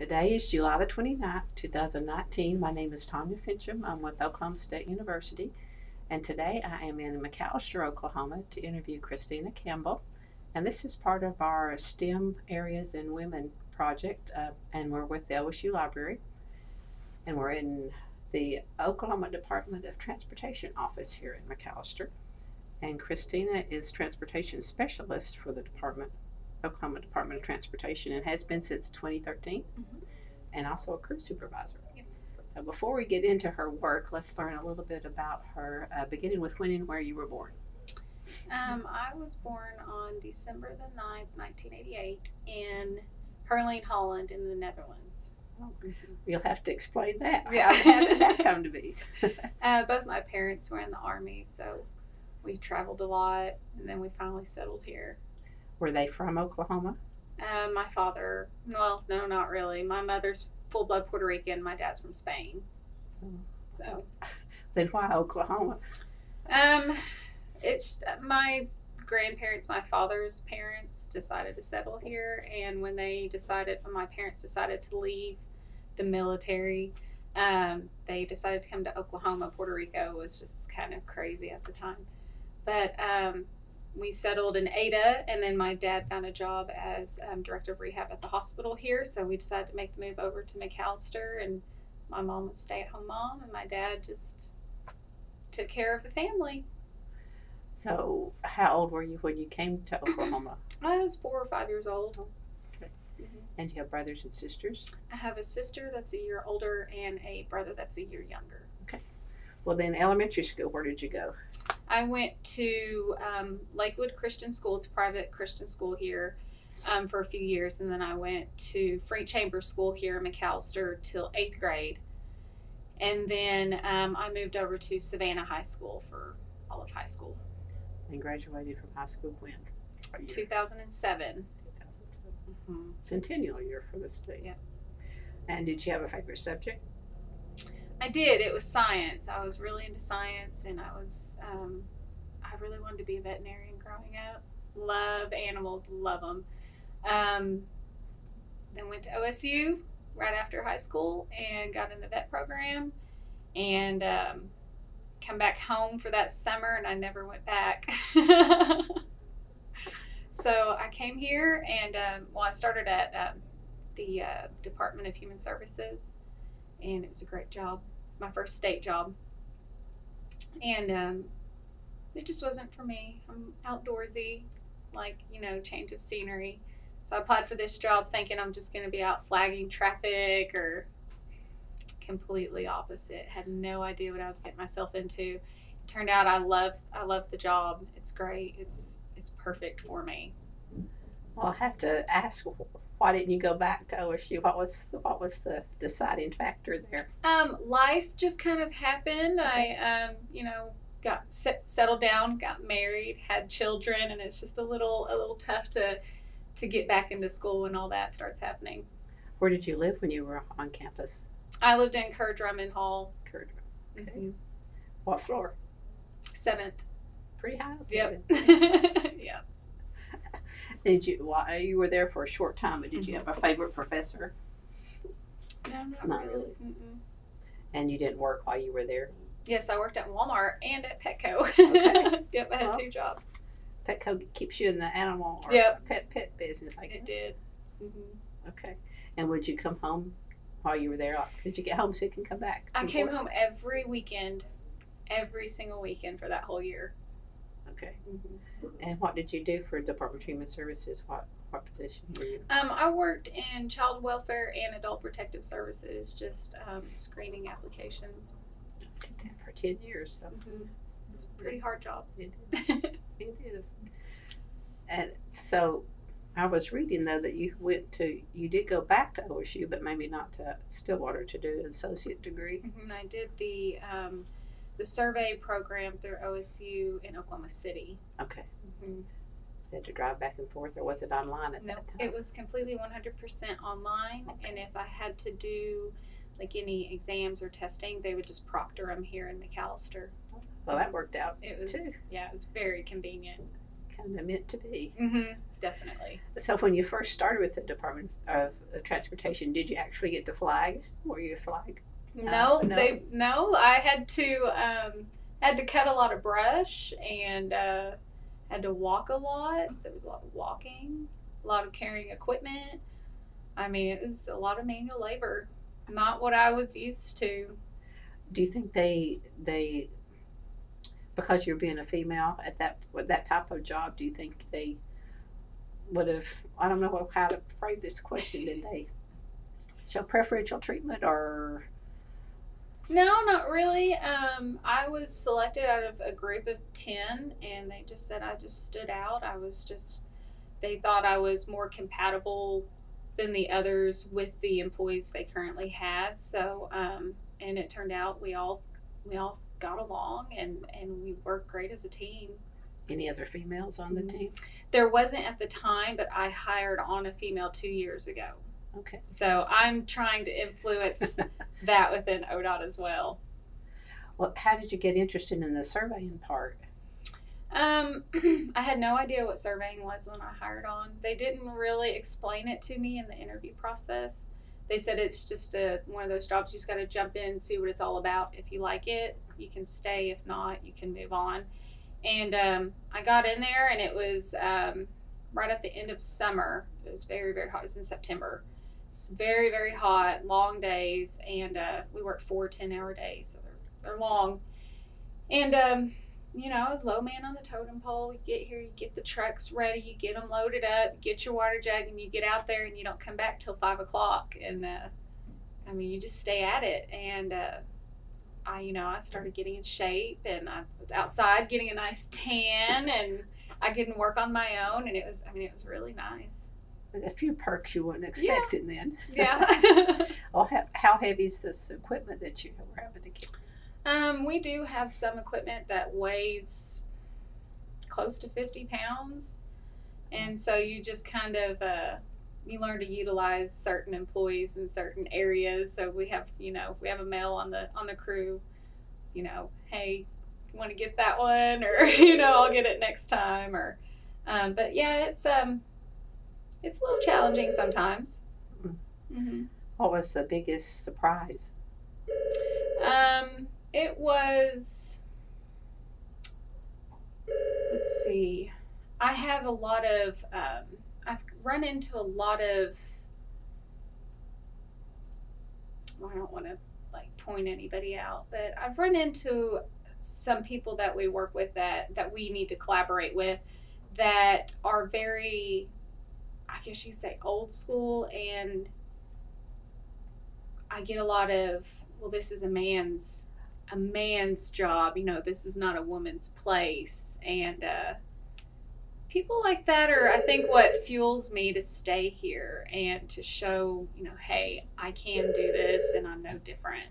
Today is July the 29th, 2019. My name is Tanya Fincham. I'm with Oklahoma State University, and today I am in McAlester, Oklahoma to interview Kristina Campbell. And this is part of our STEM Areas and Women project, and we're with the OSU Library, and we're in the Oklahoma Department of Transportation office here in McAlester. And Kristina is transportation specialist for the department, Oklahoma Department of Transportation, and has been since 2013, and also a crew supervisor. Yep. So before we get into her work, let's learn a little bit about her, beginning with when and where you were born. I was born on December the 9th, 1988 in Hurling, Holland in the Netherlands. Oh, you'll have to explain that. Yeah. How did that come to be? Both my parents were in the Army, so we traveled a lot, and then we finally settled here. Were they from Oklahoma? My father, well, no, not really. My mother's full-blood Puerto Rican. My dad's from Spain. So. Then why Oklahoma? It's my grandparents, my father's parents, decided to settle here, and when my parents decided to leave the military, they decided to come to Oklahoma. Puerto Rico was just kind of crazy at the time, but we settled in Ada, and then my dad found a job as director of rehab at the hospital here, so we decided to make the move over to McAlester, and my mom was a stay-at-home mom, and my dad just took care of the family. So how old were you when you came to Oklahoma? I was 4 or 5 years old. Okay. Mm-hmm. And you have brothers and sisters? I have a sister that's a year older and a brother that's a year younger. Okay. Well, then elementary school, where did you go? I went to Lakewood Christian School. It's a private Christian school here for a few years. And then I went to Free Chambers School here in McAlester till 8th grade. And then I moved over to Savannah High School for all of high school. And graduated from high school when? 2007. Mm-hmm. Centennial year for the state. Yeah. And did you have a favorite subject? I did. It was science. I was really into science, and I really wanted to be a veterinarian growing up. Love animals, love them. Then went to OSU right after high school and got in the vet program, and come back home for that summer, and I never went back. So I came here, and I started at the Department of Human Services, and it was a great job, my first state job, and it just wasn't for me. I'm outdoorsy, like, you know, change of scenery. So I applied for this job thinking I'm just going to be out flagging traffic, or completely opposite. Had no idea what I was getting myself into. It turned out I love the job. It's great. It's perfect for me. Well, I have to ask, why didn't you go back to OSU? What was the deciding factor there? Life just kind of happened. I you know, got settled down, got married, had children, and it's just a little tough to get back into school when all that starts happening. Where did you live when you were on campus? I lived in Kerr Drummond Hall. Kerr Drummond. Okay. Mm-hmm. What floor? 7th. Pretty high up. Yep. Yep. Did you? Well, you were there for a short time, but did you have a favorite professor? No, not really. Mm-mm. And you didn't work while you were there? Yes, I worked at Walmart and at Petco. Okay. Yep, I had two jobs. Petco keeps you in the animal or pet business, I guess. It did. Mm-hmm. Okay. And would you come home while you were there? Did you get homesick and come back? I came home every weekend, every single weekend for that whole year. Okay. Mm-hmm. And what did you do for Department of Human Services? What position were you? I worked in child welfare and adult protective services, just screening applications. I did that for 10 years. So. Mm-hmm. It's a pretty hard job. It is. It is. And so I was reading, though, that you did go back to OSU, but maybe not to Stillwater, to do an associate degree. Mm-hmm. I did the survey program through OSU in Oklahoma City. Okay. Mm-hmm. You had to drive back and forth, or was it online at that time? It was completely 100% online, okay. And if I had to do like any exams or testing, they would just proctor them here in McAlester. Well, that worked out. It was too. Yeah, it was very convenient. kind of meant to be. Mm-hmm. Definitely. So when you first started with the Department of Transportation, did you actually get to flag? Were you a flag? No. I had to cut a lot of brush and had to walk a lot. There was a lot of walking, a lot of carrying equipment. I mean, it was a lot of manual labor. Not what I was used to. Do you think they because you're being a female at that type of job, do you think they would have, I don't know how to frame this question, did they show preferential treatment or? No, not really. I was selected out of a group of 10, and they just said I just stood out. They thought I was more compatible than the others with the employees they currently had. So, and it turned out we all got along and we worked great as a team. Any other females on the team? There wasn't at the time, but I hired on a female 2 years ago. Okay. So I'm trying to influence that within ODOT as well. Well, how did you get interested in the surveying part? I had no idea what surveying was when I hired on. They didn't really explain it to me in the interview process. They said it's just one of those jobs you just got to jump in and see what it's all about. If you like it, you can stay. If not, you can move on. And I got in there, and it was right at the end of summer. It was very, very hot. It was in September. It's very, very hot, long days, and we worked 4 10-hour days, so they're long. And you know, I was low man on the totem pole. You get here, you get the trucks ready, you get them loaded up, you get your water jug, and you get out there, and you don't come back till 5 o'clock. And I mean, you just stay at it. And I started getting in shape, and I was outside getting a nice tan, and I couldn't work on my own. And it was really nice. A few perks you weren't expecting then. Yeah. Well, how heavy is this equipment that you were having to carry? We do have some equipment that weighs close to 50 pounds. And so you just kind of, you learn to utilize certain employees in certain areas. So we have, you know, if we have a male on the crew, you know, hey, want to get that one? Or, you know, I'll get it next time. Or, but yeah, it's a little challenging sometimes. Mm-hmm. What was the biggest surprise? It was, let's see, I have a lot of, I've run into a lot of, well, I don't want to like point anybody out, but I've run into some people that we work with that we need to collaborate with that are very, I guess you'd say, old school, and I get a lot of, well, this is a man's job, you know, this is not a woman's place. And people like that are, I think, what fuels me to stay here and to show, you know, hey, I can do this and I'm no different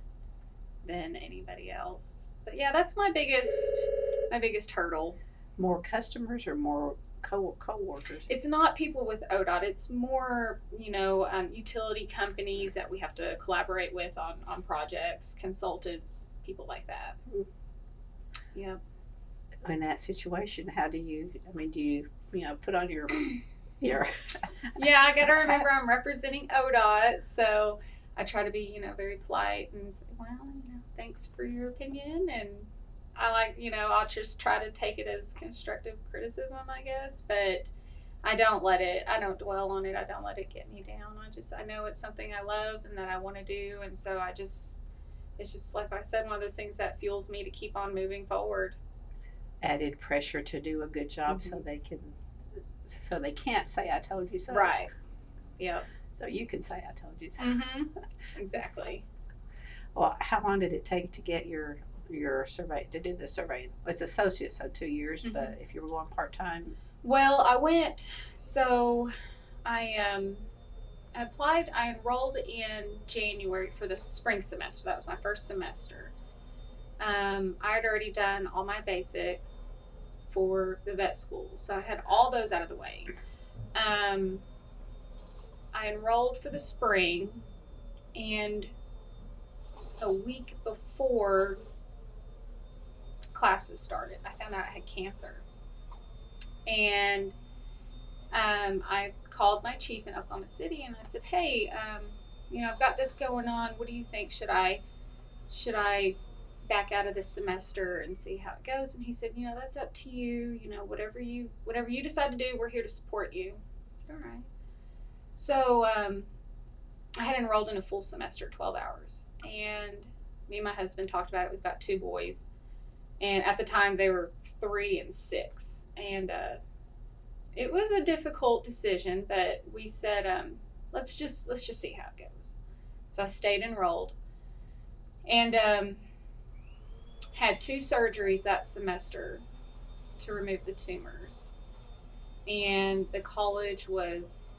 than anybody else. But yeah, that's my biggest hurdle. More customers or more co-workers? It's not people with ODOT. It's more, you know, utility companies that we have to collaborate with on projects, consultants, people like that. Mm-hmm. Yeah. In that situation, how do you, I mean, do you, you know, put on your Yeah, I got to remember I'm representing ODOT, so I try to be, you know, very polite and say, well, you know, thanks for your opinion, and I like, you know, I'll just try to take it as constructive criticism, I guess, but I don't dwell on it. I don't let it get me down. I know it's something I love and that I want to do. And so it's just, like I said, one of those things that fuels me to keep on moving forward. Added pressure to do a good job. Mm-hmm. So they can't say, I told you so. Right. Yeah. So you can say, I told you so. Mm-hmm. Exactly. Well, how long did it take to get your survey, to do the surveying? It's associate, so 2 years. Mm-hmm. But if you were going part-time? Well, I applied, I enrolled in January for the spring semester. That was my first semester. I had already done all my basics for the vet school, so I had all those out of the way. I enrolled for the spring, and a week before classes started, I found out I had cancer. And I called my chief in Oklahoma City and I said, hey, you know, I've got this going on. What do you think? Should I back out of this semester and see how it goes? And he said, you know, that's up to you. You know, whatever you decide to do, we're here to support you. I said, all right. So I had enrolled in a full semester, 12 hours. And me and my husband talked about it. We've got two boys. And at the time, they were 3 and 6. And it was a difficult decision, but we said, let's just see how it goes. So I stayed enrolled and had 2 surgeries that semester to remove the tumors. And the college was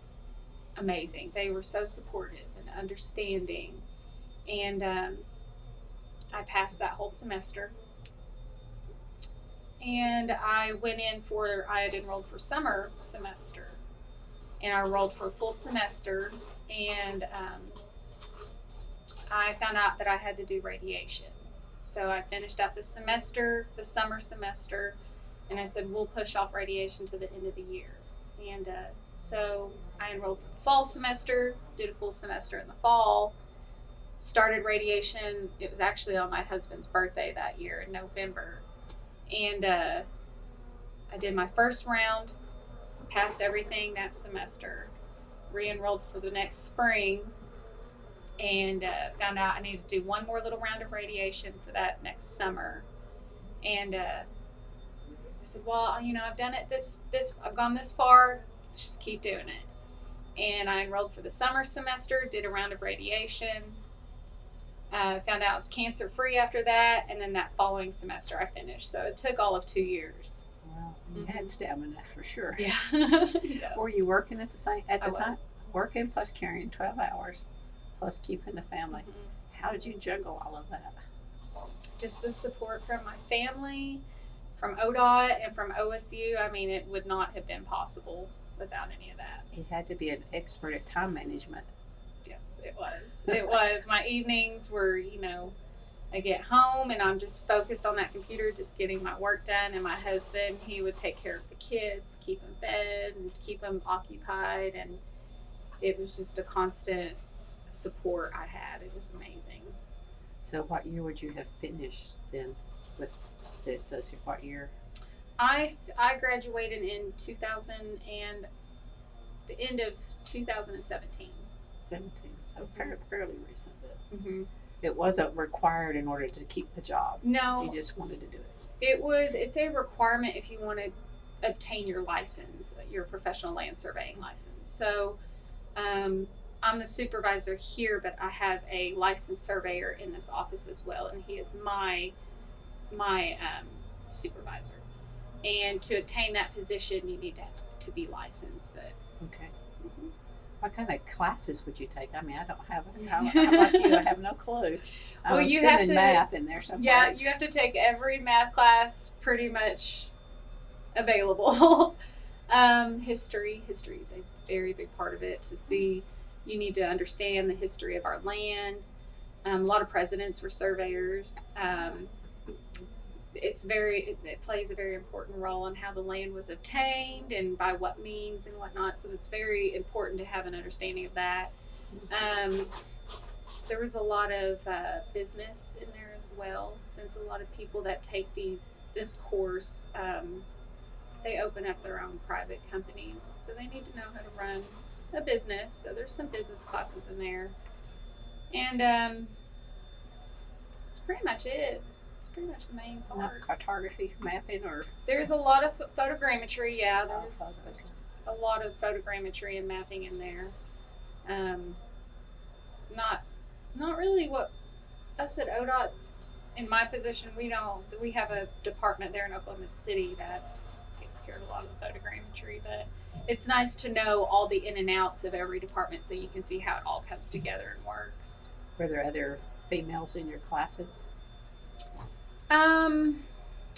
amazing. They were so supportive and understanding. And I passed that whole semester. And I went in for, I had enrolled for summer semester. And I enrolled for a full semester. And I found out that I had to do radiation. So I finished out the semester, the summer semester, and I said, we'll push off radiation to the end of the year. And so I enrolled for the fall semester, did a full semester in the fall, started radiation. It was actually on my husband's birthday that year in November. And I did my first round, passed everything that semester, re-enrolled for the next spring, and found out I needed to do one more little round of radiation for that next summer. And I said, well, you know, I've done it this, I've gone this far, let's just keep doing it. And I enrolled for the summer semester, did a round of radiation, found out I was cancer-free after that, and then that following semester I finished. So it took all of 2 years. Wow, you had stamina for sure. Yeah. Yeah. Were you working at the same time? Working plus carrying 12 hours. Plus keeping the family. Mm-hmm. How did you juggle all of that? Just the support from my family, from ODOT and from OSU. I mean, it would not have been possible without any of that. You had to be an expert at time management. Yes, it was. It was. My evenings were, you know, I get home and I'm just focused on that computer, just getting my work done. And my husband, he would take care of the kids, keep them fed and keep them occupied. And it was just a constant support I had. It was amazing. So what year would you have finished then with the associate? What year? I graduated in 2000 and the end of 2017. 17, so fairly recent. Mm-hmm. It wasn't required in order to keep the job. No. You just wanted to do it. It's a requirement if you want to obtain your license, your professional land surveying license. So I'm the supervisor here, but I have a licensed surveyor in this office as well, and he is my supervisor. And to obtain that position, you need to be licensed. But okay, mm-hmm. What kind of classes would you take? I mean, I don't have. I'm like you, I have no clue. Well, you have to math in there somewhere. Yeah, you have to take every math class pretty much available. History is a very big part of it to see. You need to understand the history of our land. A lot of presidents were surveyors. It plays a very important role in how the land was obtained and by what means and whatnot. So it's very important to have an understanding of that. There was a lot of business in there as well, since a lot of people that take this course, they open up their own private companies. So they need to know how to run a business, so there's some business classes in there. And it's pretty much it. It's pretty much the main part. Not cartography, mapping, or? There's a lot of photogrammetry, yeah. There's a lot of photogrammetry and mapping in there. Not really what us at ODOT, in my position, we have a department there in Oklahoma City that takes care of a lot of the photogrammetry, but it's nice to know all the in and outs of every department so you can see how it all comes together and works. Were there other females in your classes?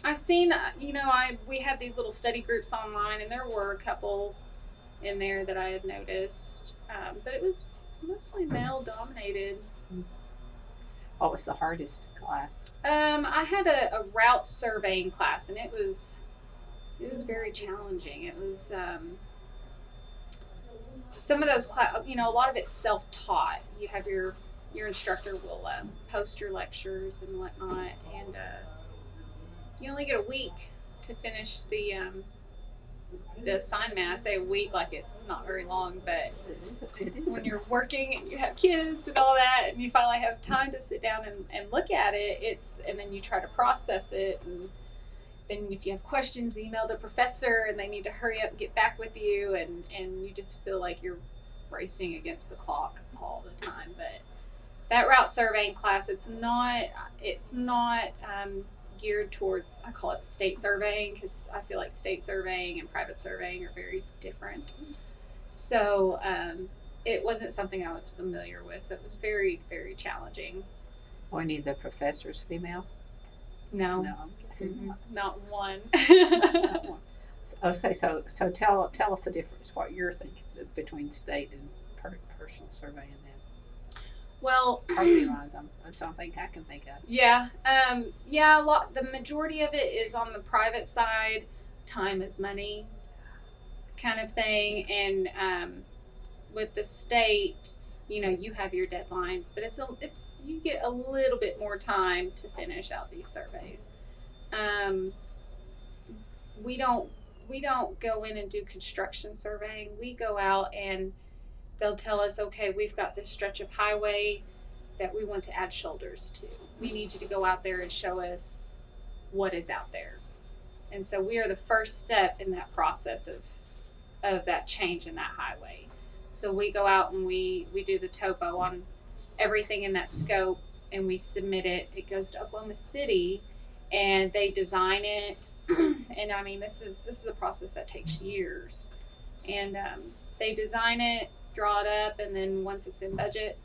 I seen, you know, we had these little study groups online and there were a couple in there that I had noticed, but it was mostly male dominated. What was the hardest class? I had a route surveying class and it was It was very challenging. It was some of those classes, you know, a lot of it's self-taught. You have your instructor will post your lectures and whatnot, and you only get a week to finish the sign math. I say a week like it's not very long, but when you're working and you have kids and all that, and you finally have time to sit down and look at it, and then you try to process it, and then if you have questions, email the professor, and they need to hurry up and get back with you, and you just feel like you're racing against the clock all the time. But that route surveying class, it's not geared towards, I call it state surveying, because I feel like state surveying and private surveying are very different. So it wasn't something I was familiar with, so it was very, very challenging. Were any of the professors female? No. No, I'm guessing not one. Not one. Okay, so tell us the difference, what you're thinking between state and personal surveying then. Well, property lines, that's something I can think of. Yeah, a lot. The majority of it is on the private side, time is money, kind of thing. And with the state, you know, you have your deadlines, but you get a little bit more time to finish out these surveys. We don't go in and do construction surveying. We go out and they'll tell us, okay, we've got this stretch of highway that we want to add shoulders to. We need you to go out there and show us what is out there. And so we are the first step in that process of that change in that highway. So we go out and we do the topo on everything in that scope, and we submit it. It goes to Oklahoma City, and they design it. And I mean, this is a process that takes years. And they design it, draw it up, and then once it's in budget,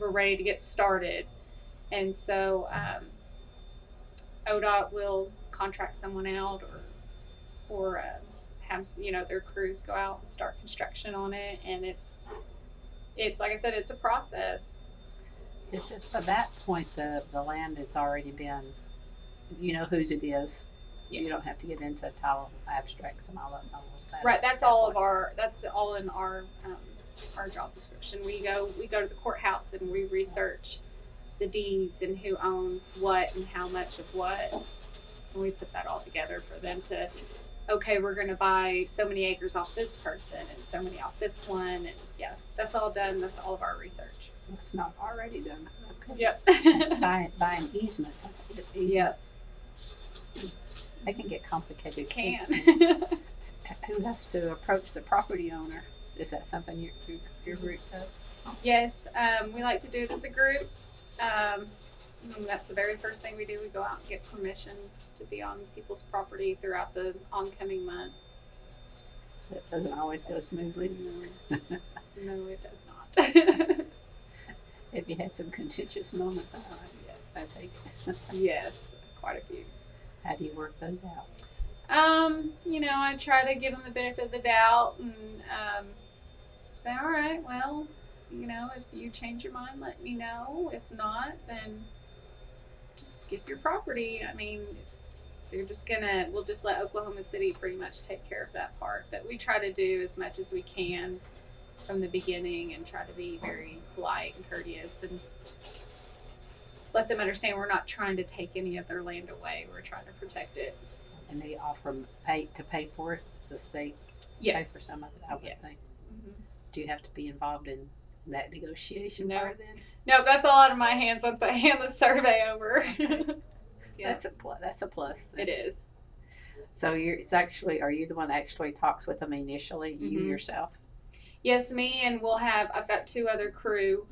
we're ready to get started. And so ODOT will contract someone out or have, you know, their crews go out and start construction on it. And it's like I said, it's a process. It's just, by that point, the land has already been, you know whose it is. Yeah. You don't have to get into title abstracts and all that. Right, that's all in our job description. We go to the courthouse and we research the deeds and who owns what and how much of what, and we put that all together for them to, okay, we're going to buy so many acres off this person and so many off this one, and yeah, that's all done. That's all of our research. It's not already done. Okay. Yep. by an easement. Yep. They can get complicated. Can. Who has to approach the property owner? Is that something your group does? Yes, we like to do it as a group. And that's the very first thing we do. We go out and get permissions to be on people's property throughout the oncoming months. It doesn't always go smoothly. No, no it does not. Have you had some contentious moments? Yes. I take it. Yes, quite a few. How do you work those out? You know, I try to give them the benefit of the doubt and say, all right, well, you know, if you change your mind, let me know. If not, then just skip your property. I mean, they're just we'll just let Oklahoma City pretty much take care of that part. But we try to do as much as we can from the beginning and try to be very polite and courteous and let them understand we're not trying to take any of their land away. We're trying to protect it. And they offer pay for it. Does the state pay for some of it? I would think. Mm-hmm. Do you have to be involved in that negotiation? No. Part then? No, that's all out of my hands once I hand the survey over. Yeah. That's a plus. Then. It is. So are you the one that actually talks with them initially? Mm-hmm. You yourself? Yes, me, and I've got two other crew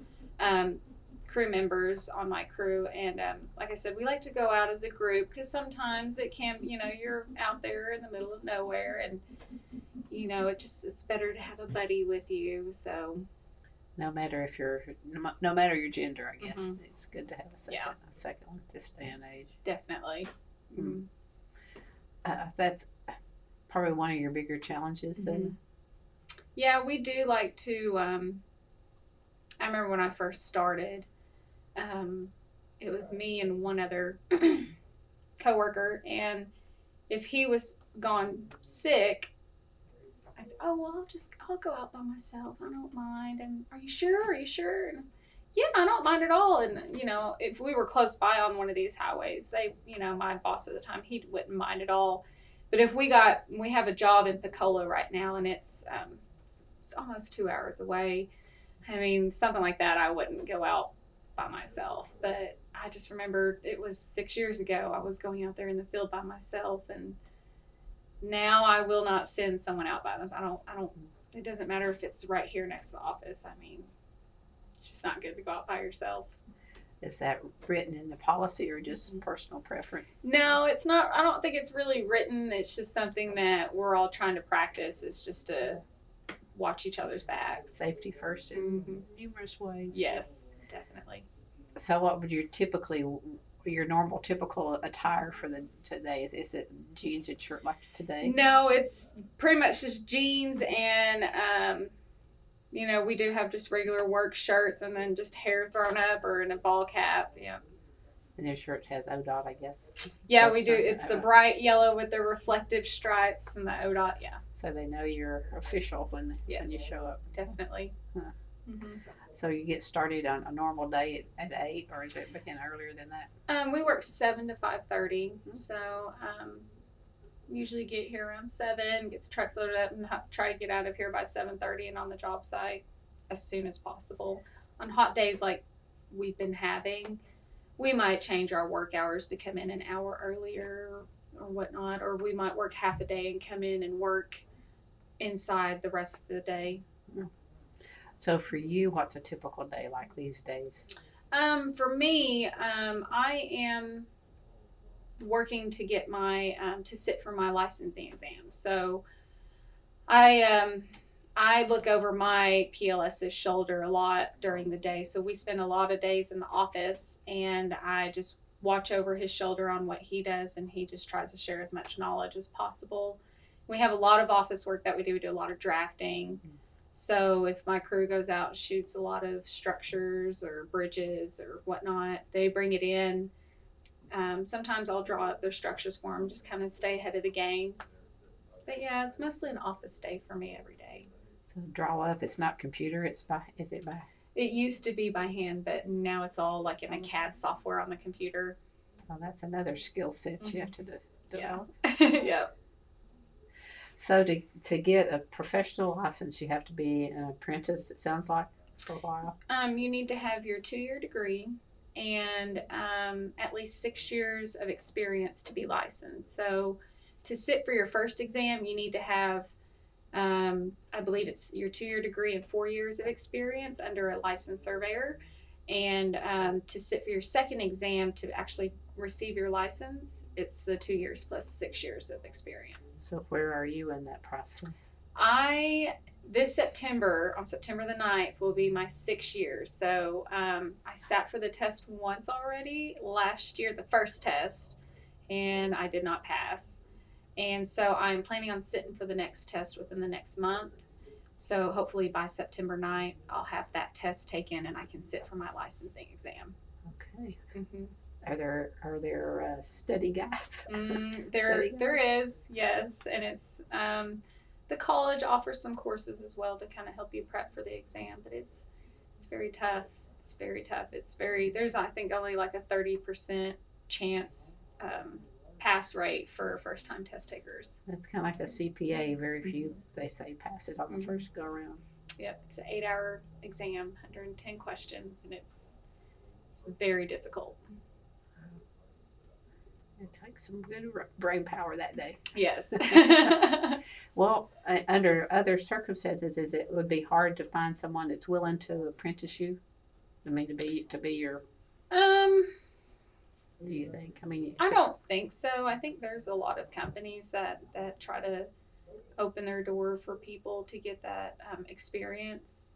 members on my crew, and like I said, we like to go out as a group because sometimes it can, you know, you're out there in the middle of nowhere, and you know, it's better to have a buddy with you. So no matter your gender, I guess it's good to have a second one at this day and age. Definitely. Mm-hmm. That's probably one of your bigger challenges then. Yeah, we do like to I remember when I first started, it was me and one other coworker, and if he was gone sick, I said, oh, well, I'll go out by myself. I don't mind. And are you sure? Are you sure? And, yeah, I don't mind at all. And, you know, if we were close by on one of these highways, they, you know, my boss at the time, he wouldn't mind at all. But if we have a job in Pecola right now, and it's almost 2 hours away. I mean, something like that, I wouldn't go out by myself. But I just remember it was 6 years ago, I was going out there in the field by myself, and now I will not send someone out by themselves. It doesn't matter if it's right here next to the office. I mean, it's just not good to go out by yourself. Is that written in the policy or just personal preference? No, it's not. I don't think it's really written. It's just something that we're all trying to practice. It's just to watch each other's backs. Safety first in numerous ways. Yes, definitely. So what would your normal typical attire for today is? Is it jeans and shirt like today? No, it's pretty much just jeans and you know, we do have just regular work shirts and then just hair thrown up or in a ball cap. Yeah. And their shirt has ODOT, I guess. Yeah, so we do. It's the bright yellow with the reflective stripes and the ODOT. Yeah. So they know you're official when you show up. Definitely. Huh. Mm-hmm. So you get started on a normal day at 8, or is it begin earlier than that? We work 7 to 5:30. Mm-hmm. So usually get here around 7, get the trucks loaded up, and try to get out of here by 7:30 and on the job site as soon as possible. On hot days like we've been having, we might change our work hours to come in an hour earlier or whatnot, or we might work half a day and come in and work inside the rest of the day. So for you, what's a typical day like these days? For me, I am working to get my to sit for my licensing exam. So I look over my PLS's shoulder a lot during the day. So we spend a lot of days in the office, and I just watch over his shoulder on what he does, and he just tries to share as much knowledge as possible. We have a lot of office work that we do. We do a lot of drafting. Mm-hmm. So if my crew goes out and shoots a lot of structures or bridges or whatnot, they bring it in. Sometimes I'll draw up their structures for them, just kind of stay ahead of the game. But yeah, it's mostly an office day for me every day. So draw up, it's not computer, is it by? It used to be by hand, but now it's all like in a CAD software on the computer. Well, that's another skill set you have to develop. Yeah. Yep. So to get a professional license, you have to be an apprentice, it sounds like, for a while. You need to have your 2-year degree and at least 6 years of experience to be licensed. So to sit for your first exam, you need to have, I believe it's your 2-year degree and 4 years of experience under a licensed surveyor. And to sit for your second exam to actually receive your license, it's the 2 years plus 6 years of experience. So where are you in that process? This September, on September the 9th, will be my 6 years. So I sat for the test once already last year, the first test, and I did not pass. And so I'm planning on sitting for the next test within the next month. So hopefully by September 9th, I'll have that test taken and I can sit for my licensing exam. Okay. Mm-hmm. Are there study guides? There is, yes. And it's the college offers some courses as well to kind of help you prep for the exam, but it's very tough. It's very tough. There's I think only like a 30% chance pass rate for first time test takers. That's kind of like a CPA. Very few they say pass it on the first go around. Yep, it's an 8-hour exam, 110 questions, and it's very difficult. It takes some good brain power that day. Yes. Well, under other circumstances, it would be hard to find someone that's willing to apprentice you. I mean, to be your. Do you think? I mean, I don't think so. I think there's a lot of companies that try to open their door for people to get that experience,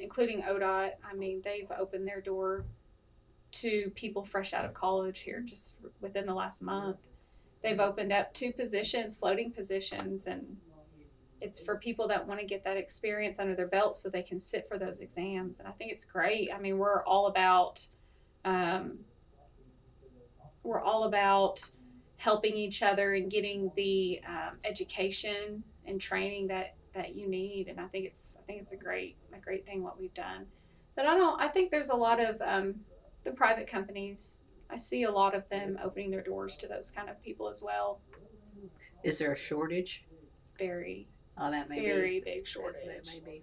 including ODOT. I mean, they've opened their door to people fresh out of college here just within the last month. They've opened up 2 positions, floating positions, and it's for people that want to get that experience under their belt so they can sit for those exams. And I think it's great. I mean, we're all about helping each other and getting the education and training that you need. And I think it's a great thing what we've done. But I think there's a lot of the private companies. I see a lot of them opening their doors to those kind of people as well. Is there a shortage? Very. Oh, that may very be. Big shortage. That may be.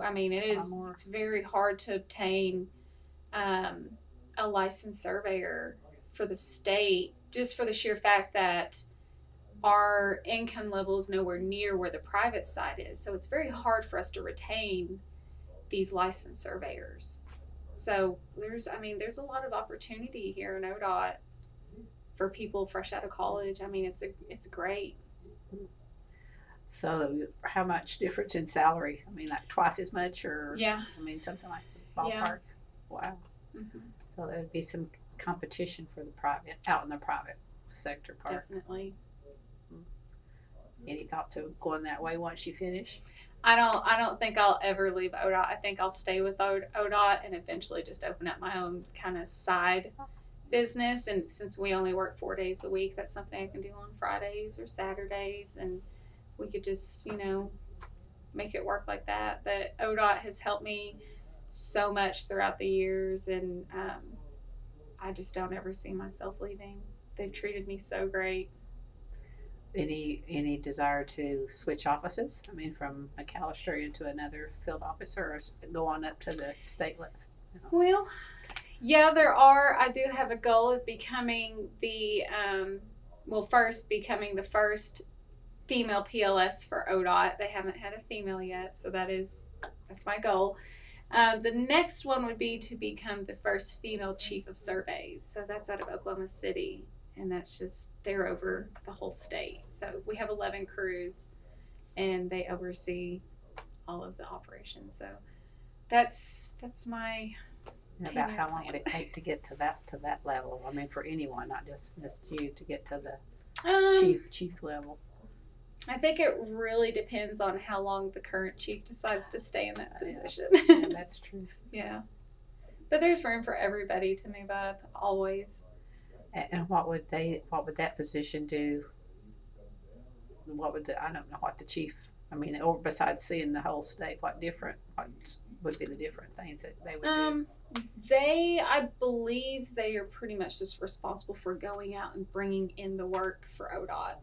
I mean, it is. It's very hard to obtain a licensed surveyor for the state, just for the sheer fact that our income level is nowhere near where the private side is. So it's very hard for us to retain these licensed surveyors. So there's a lot of opportunity here in ODOT for people fresh out of college. It's great. So how much difference in salary? Like twice as much, or yeah. Something like ballpark. Yeah. Wow. Mm-hmm. So there would be some competition for the private, out in the private sector part. Definitely. Any thoughts of going that way once you finish? I don't think I'll ever leave ODOT. I think I'll stay with ODOT and eventually just open up my own kind of side business. And since we only work 4 days a week, that's something I can do on Fridays or Saturdays. And we could just, make it work like that. But ODOT has helped me so much throughout the years. And I just don't ever see myself leaving. They've treated me so great. Any desire to switch offices? From McAlester into another field officer, or go on up to the state list? Well, yeah, there are. I do have a goal of becoming the, becoming the first female PLS for ODOT. They haven't had a female yet, so that's my goal. The next one would be to become the first female chief of surveys. So that's out of Oklahoma City. And that's just, they're over the whole state. So we have 11 crews and they oversee all of the operations. So that's my. And about how long would it take to get to that level? For anyone, not just you, to get to the chief level. I think it really depends on how long the current chief decides to stay in that position. Yeah, that's true. Yeah. But there's room for everybody to move up, always. And what would that position do? I don't know what the chief, or besides seeing the whole state, what would be the different things that they would do? I believe they are pretty much just responsible for going out and bringing in the work for ODOT.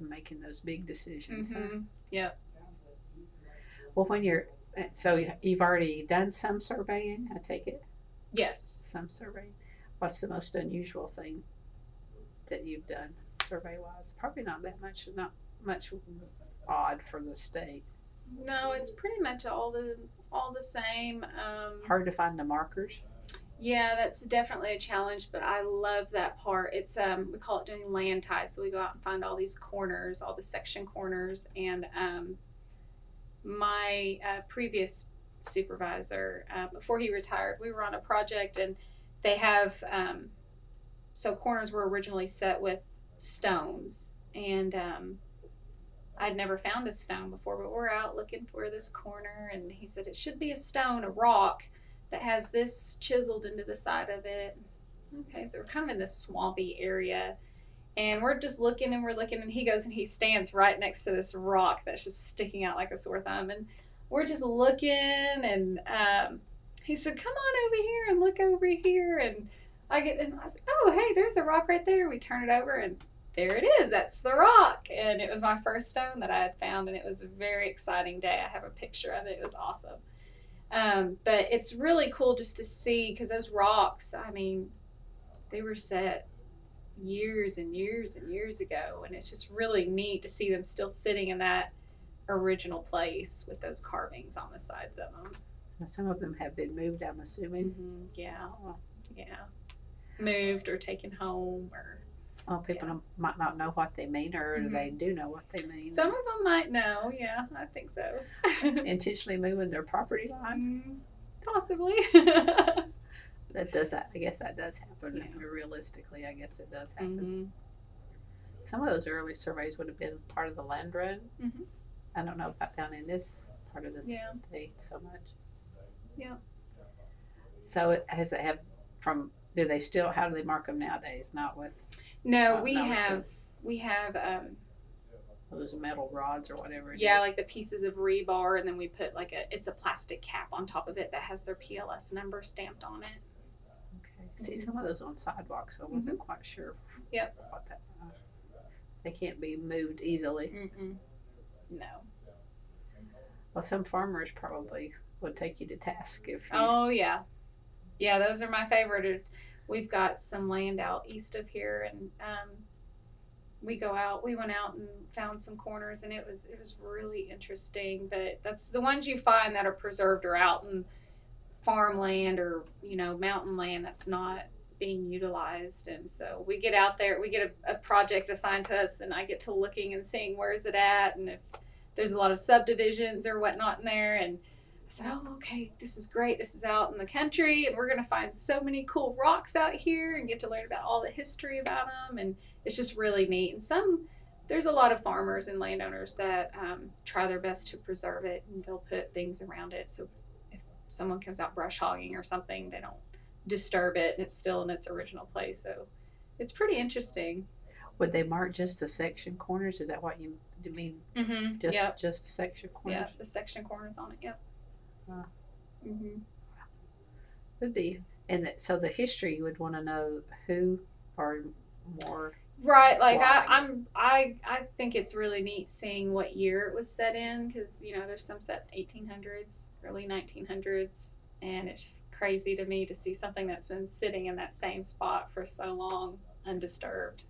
Making those big decisions. Mm-hmm. Huh? Yep. Well, so you've already done some surveying, I take it? Yes. Some surveying. What's the most unusual thing that you've done survey-wise? Probably not much odd for the state. No, it's pretty much all the same. Hard to find the markers. Yeah, that's definitely a challenge, but I love that part. It's we call it doing land ties. So we go out and find all these corners, all the section corners, and my previous supervisor, before he retired, we were on a project, and they have so corners were originally set with stones, and I'd never found a stone before, but we're out looking for this corner, and he said it should be a stone, a rock that has this chiseled into the side of it. Okay, so we're kind of in this swampy area, and we're just looking and we're looking, and he goes and he stands right next to this rock that's just sticking out like a sore thumb, and we're just looking, and he said, "Come on over here and look over here." And I said, "Oh, hey, there's a rock right there." We turn it over, and there it is. That's the rock. And it was my first stone that I had found, and it was a very exciting day. I have a picture of it. It was awesome. But it's really cool just to see, because those rocks, they were set years and years and years ago, and it's just really neat to see them still sitting in that original place with those carvings on the sides of them. Now, some of them have been moved, I'm assuming. Mm-hmm. Yeah. Yeah. Moved or taken home, or people might not know what they mean, or mm-hmm. They do know what they mean. Some of them might know. Yeah, I think so. Intentionally moving their property line? Possibly. I guess that does happen. Yeah. Realistically, I guess it does happen. Mm-hmm. Some of those early surveys would have been part of the land run. Mm-hmm. I don't know about down in this part of the state so much. Yeah. So it has it have from Do they still, how do they mark them nowadays? Not with. No, not, we not have, with, we have. Those metal rods or whatever. Yeah, like the pieces of rebar, and then we put like a, it's a plastic cap on top of it that has their PLS number stamped on it. See, some of those on sidewalks, I wasn't quite sure. Yep. What that, they can't be moved easily. No. Well, some farmers probably would take you to task if you... Oh, yeah. Yeah, those are my favorite. We've got some land out east of here, and we go out, we went out and found some corners, and it was really interesting. But that's the ones you find that are preserved or out and farmland or, you know, mountain land that's not being utilized. And so we get out there, we get a project assigned to us, and I get to looking and seeing where is it at, and if there's a lot of subdivisions or whatnot in there. And I said, oh, okay, this is great, this is out in the country, and we're going to find so many cool rocks out here and get to learn about all the history about them. And it's just really neat. And there's a lot of farmers and landowners that try their best to preserve it, and they'll put things around it so someone comes out brush hogging or something, they don't disturb it, and it's still in its original place. So it's pretty interesting. Would they mark just the section corners? Is that what you mean? Just the section corners? Yeah, the section corners on it. Yep. Would be, and that, so the history, you would want to know who are more. Right, like I think it's really neat seeing what year it was set in, because, you know, there's some set 1800s, early 1900s, and it's just crazy to me to see something that's been sitting in that same spot for so long, undisturbed.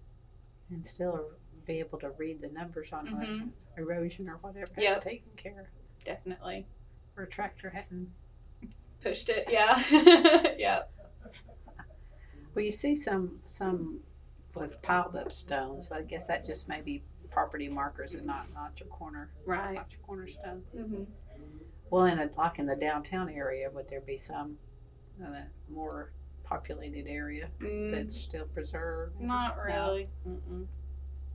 And still be able to read the numbers on it, erosion or whatever, taken care of. Definitely. Or a tractor hadn't pushed it, yeah. Well, you see some with piled up stones, but I guess that just may be property markers and not your corner, right? Not your corner stones. Well, in the downtown area, would there be some in a more populated area that's still preserved? Not really.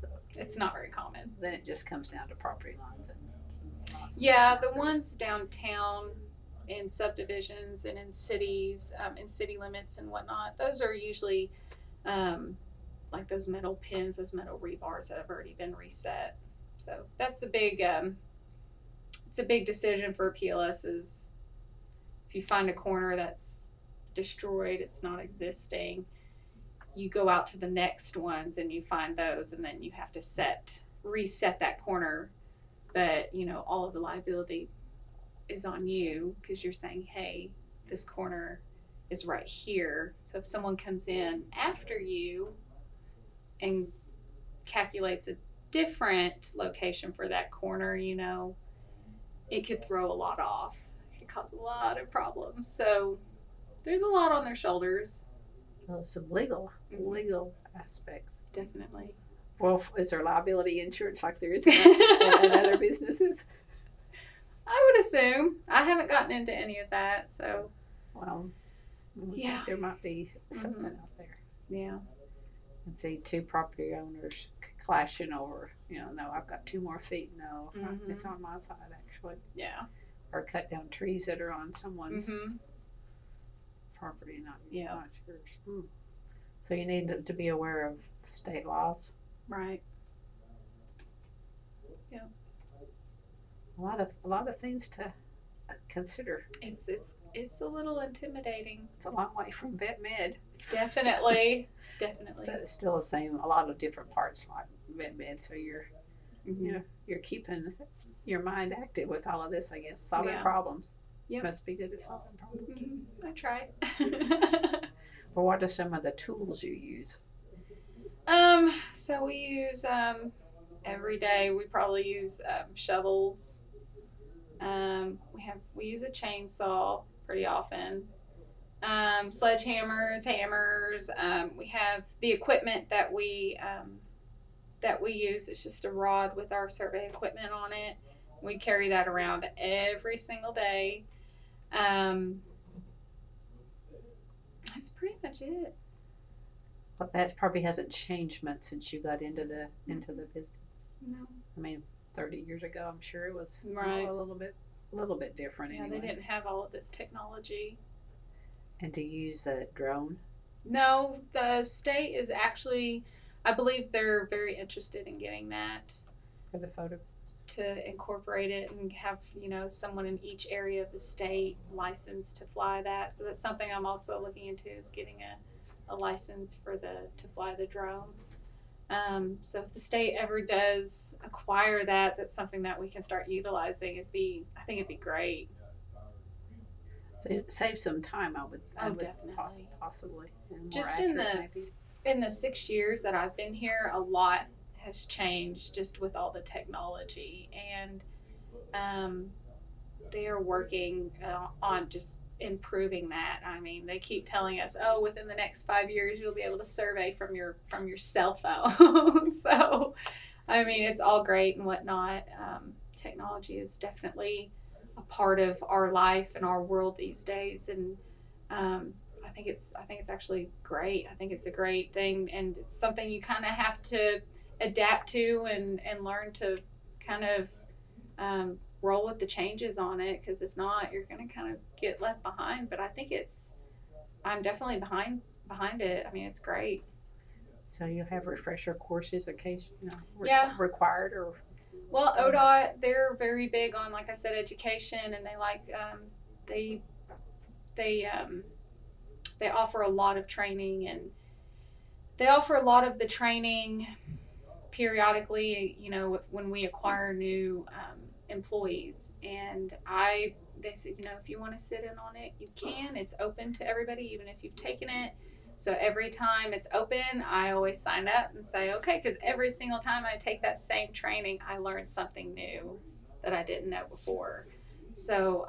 So it's not very common. Then it just comes down to property lines and the ones downtown in subdivisions and in cities, in city limits and whatnot. Those are usually. Like those metal pins, those metal rebars that have already been reset. So that's a big, it's a big decision for PLS is if you find a corner that's destroyed, it's not existing, you go out to the next ones and you find those, and then you have to reset that corner. But, you know, all of the liability is on you, because you're saying, hey, this corner is right here. So if someone comes in after you and calculates a different location for that corner, you know, it could throw a lot off. It could cause a lot of problems. So there's a lot on their shoulders. Well, some legal aspects. Definitely. Well, is there liability insurance like there is in other businesses? I would assume. I haven't gotten into any of that, so. Well, I think there might be something out there. Yeah. And see, two property owners clashing over, you know, no, I've got two more feet, no, it's on my side, actually. Yeah. Or cut down trees that are on someone's property, not yours. So you need to be aware of state laws. Right. Yeah. A lot of things to consider. It's a little intimidating. It's a long way from vet med. Definitely. But it's still the same. A lot of different parts like vet med. So you're, you know, you're keeping your mind active with all of this. I guess solving problems. You must be good at solving problems. I try. Well, what are some of the tools you use? So we use every day. We probably use shovels. We use a chainsaw pretty often, sledgehammers, hammers. We have the equipment that we use. It's just a rod with our survey equipment on it. We carry that around every single day. That's pretty much it. But that probably hasn't changed much since you got into the business. No. I mean, 30 years ago, I'm sure it was a little bit different. Yeah, anyway. They didn't have all of this technology. And to use a drone No, the state is actually, I believe they're very interested in getting that. For the photo? To incorporate it and have, you know, someone in each area of the state licensed to fly that. So that's something I'm also looking into, is getting a license for to fly the drones. So if the state ever does acquire that, that's something that we can start utilizing. I think it'd be great. So it saves some time, I would definitely. Possibly. Just in the 6 years that I've been here, a lot has changed just with all the technology, and they are working on just improving that. I mean, they keep telling us, oh, within the next 5 years you'll be able to survey from your cell phone. So I mean, it's all great and whatnot. Technology is definitely a part of our life and our world these days, and I think it's actually great. I think it's a great thing, and it's something you kind of have to adapt to and learn to kind of roll with the changes on it, because if not, you're going to kind of get left behind. But I think I'm definitely behind it. I mean, it's great. So you'll have refresher courses occasionally, you know, required or? Well, ODOT, they're very big on, like I said, education, and they like they offer a lot of training, and they offer a lot of the training periodically, you know, when we acquire new employees. And they said, you know, if you want to sit in on it, you can. It's open to everybody, even if you've taken it. So every time it's open, I always sign up and say, okay, because every single time I take that same training, I learn something new that I didn't know before. So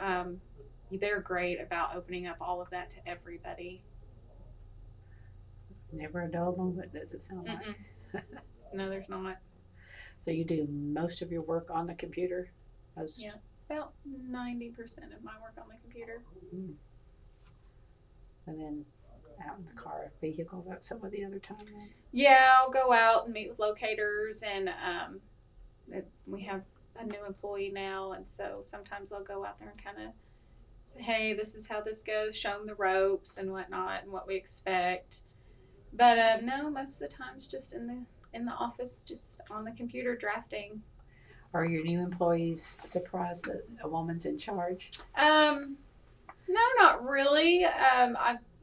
they're great about opening up all of that to everybody. Never a dull moment, does it sound like? No, there's not. So you do most of your work on the computer? Yeah, about 90% of my work on the computer. Mm. And then out in the car, vehicle, that's some of the other time then? Yeah, I'll go out and meet with locators, and we have a new employee now, and so sometimes I'll go out there and kind of say, hey, this is how this goes, show them the ropes and whatnot and what we expect. But no, most of the time it's just in the office, just on the computer drafting. Are your new employees surprised that a woman's in charge? No, not really.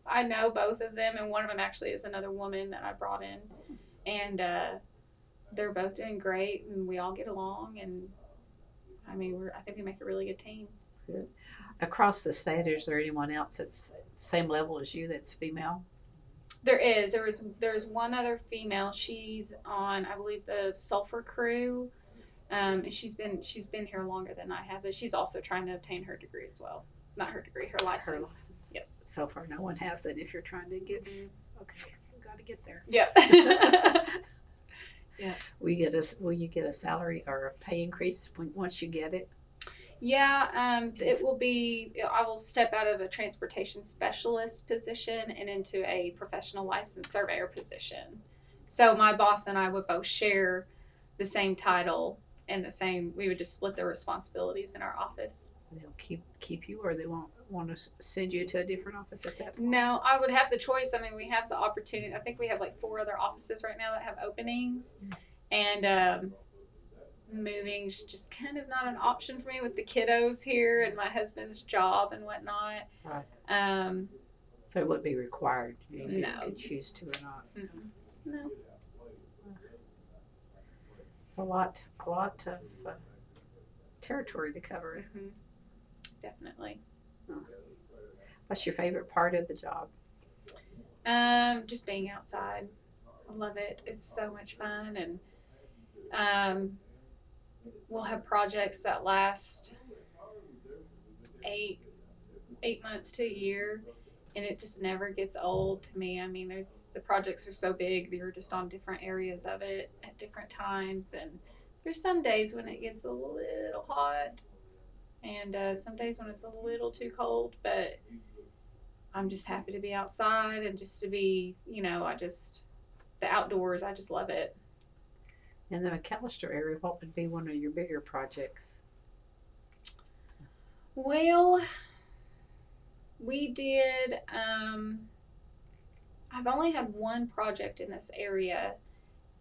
I know both of them, and one of them actually is another woman that I brought in, and they're both doing great, and we all get along, and I mean, I think we make a really good team. Good. Across the state, is there anyone else that's same level as you that's female? There's one other female. She's on, I believe, the Sulphur crew. And she's been here longer than I have, but she's also trying to obtain her degree as well. Not her degree, her license. Her license. Yes. So far, no one has that. If you're trying to get, okay, you got to get there. Yeah. Yeah. Will you get a salary or a pay increase once you get it? Yeah, it will be, I will step out of a transportation specialist position and into a professional licensed surveyor position. So my boss and I would both share the same title and we would just split the responsibilities in our office. They'll keep you, or they won't want to send you to a different office at that point? No, I would have the choice. I mean, we have the opportunity. I think we have like 4 other offices right now that have openings, and moving's just kind of not an option for me with the kiddos here and my husband's job and whatnot. Right. So it wouldn't be required. No. You could choose to or not. Mm-hmm. No. A lot of territory to cover. Mm-hmm. Definitely. Oh. What's your favorite part of the job? Just being outside. I love it. It's so much fun, and we'll have projects that last 8 months to a year, and it just never gets old to me. I mean, the projects are so big, they're just on different areas of it at different times, and there's some days when it gets a little hot, and some days when it's a little too cold, but I'm just happy to be outside and just to be, you know, the outdoors, I just love it. In the McAlester area, what would be one of your bigger projects? Well, we did, I've only had one project in this area,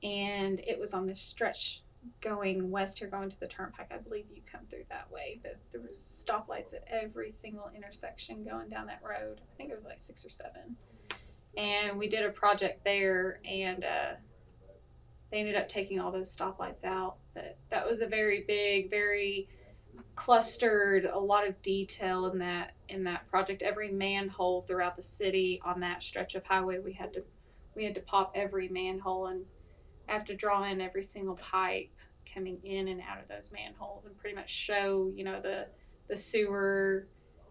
and it was on this stretch going west here, going to the turnpike. I believe you come through that way, but there was stoplights at every single intersection going down that road. I think it was like 6 or 7. And we did a project there, and they ended up taking all those stoplights out. But that was a very big, very clustered, a lot of detail in that project. Every manhole throughout the city on that stretch of highway, we had to pop every manhole, and I have to draw in every single pipe coming in and out of those manholes, and pretty much show, you know, the sewer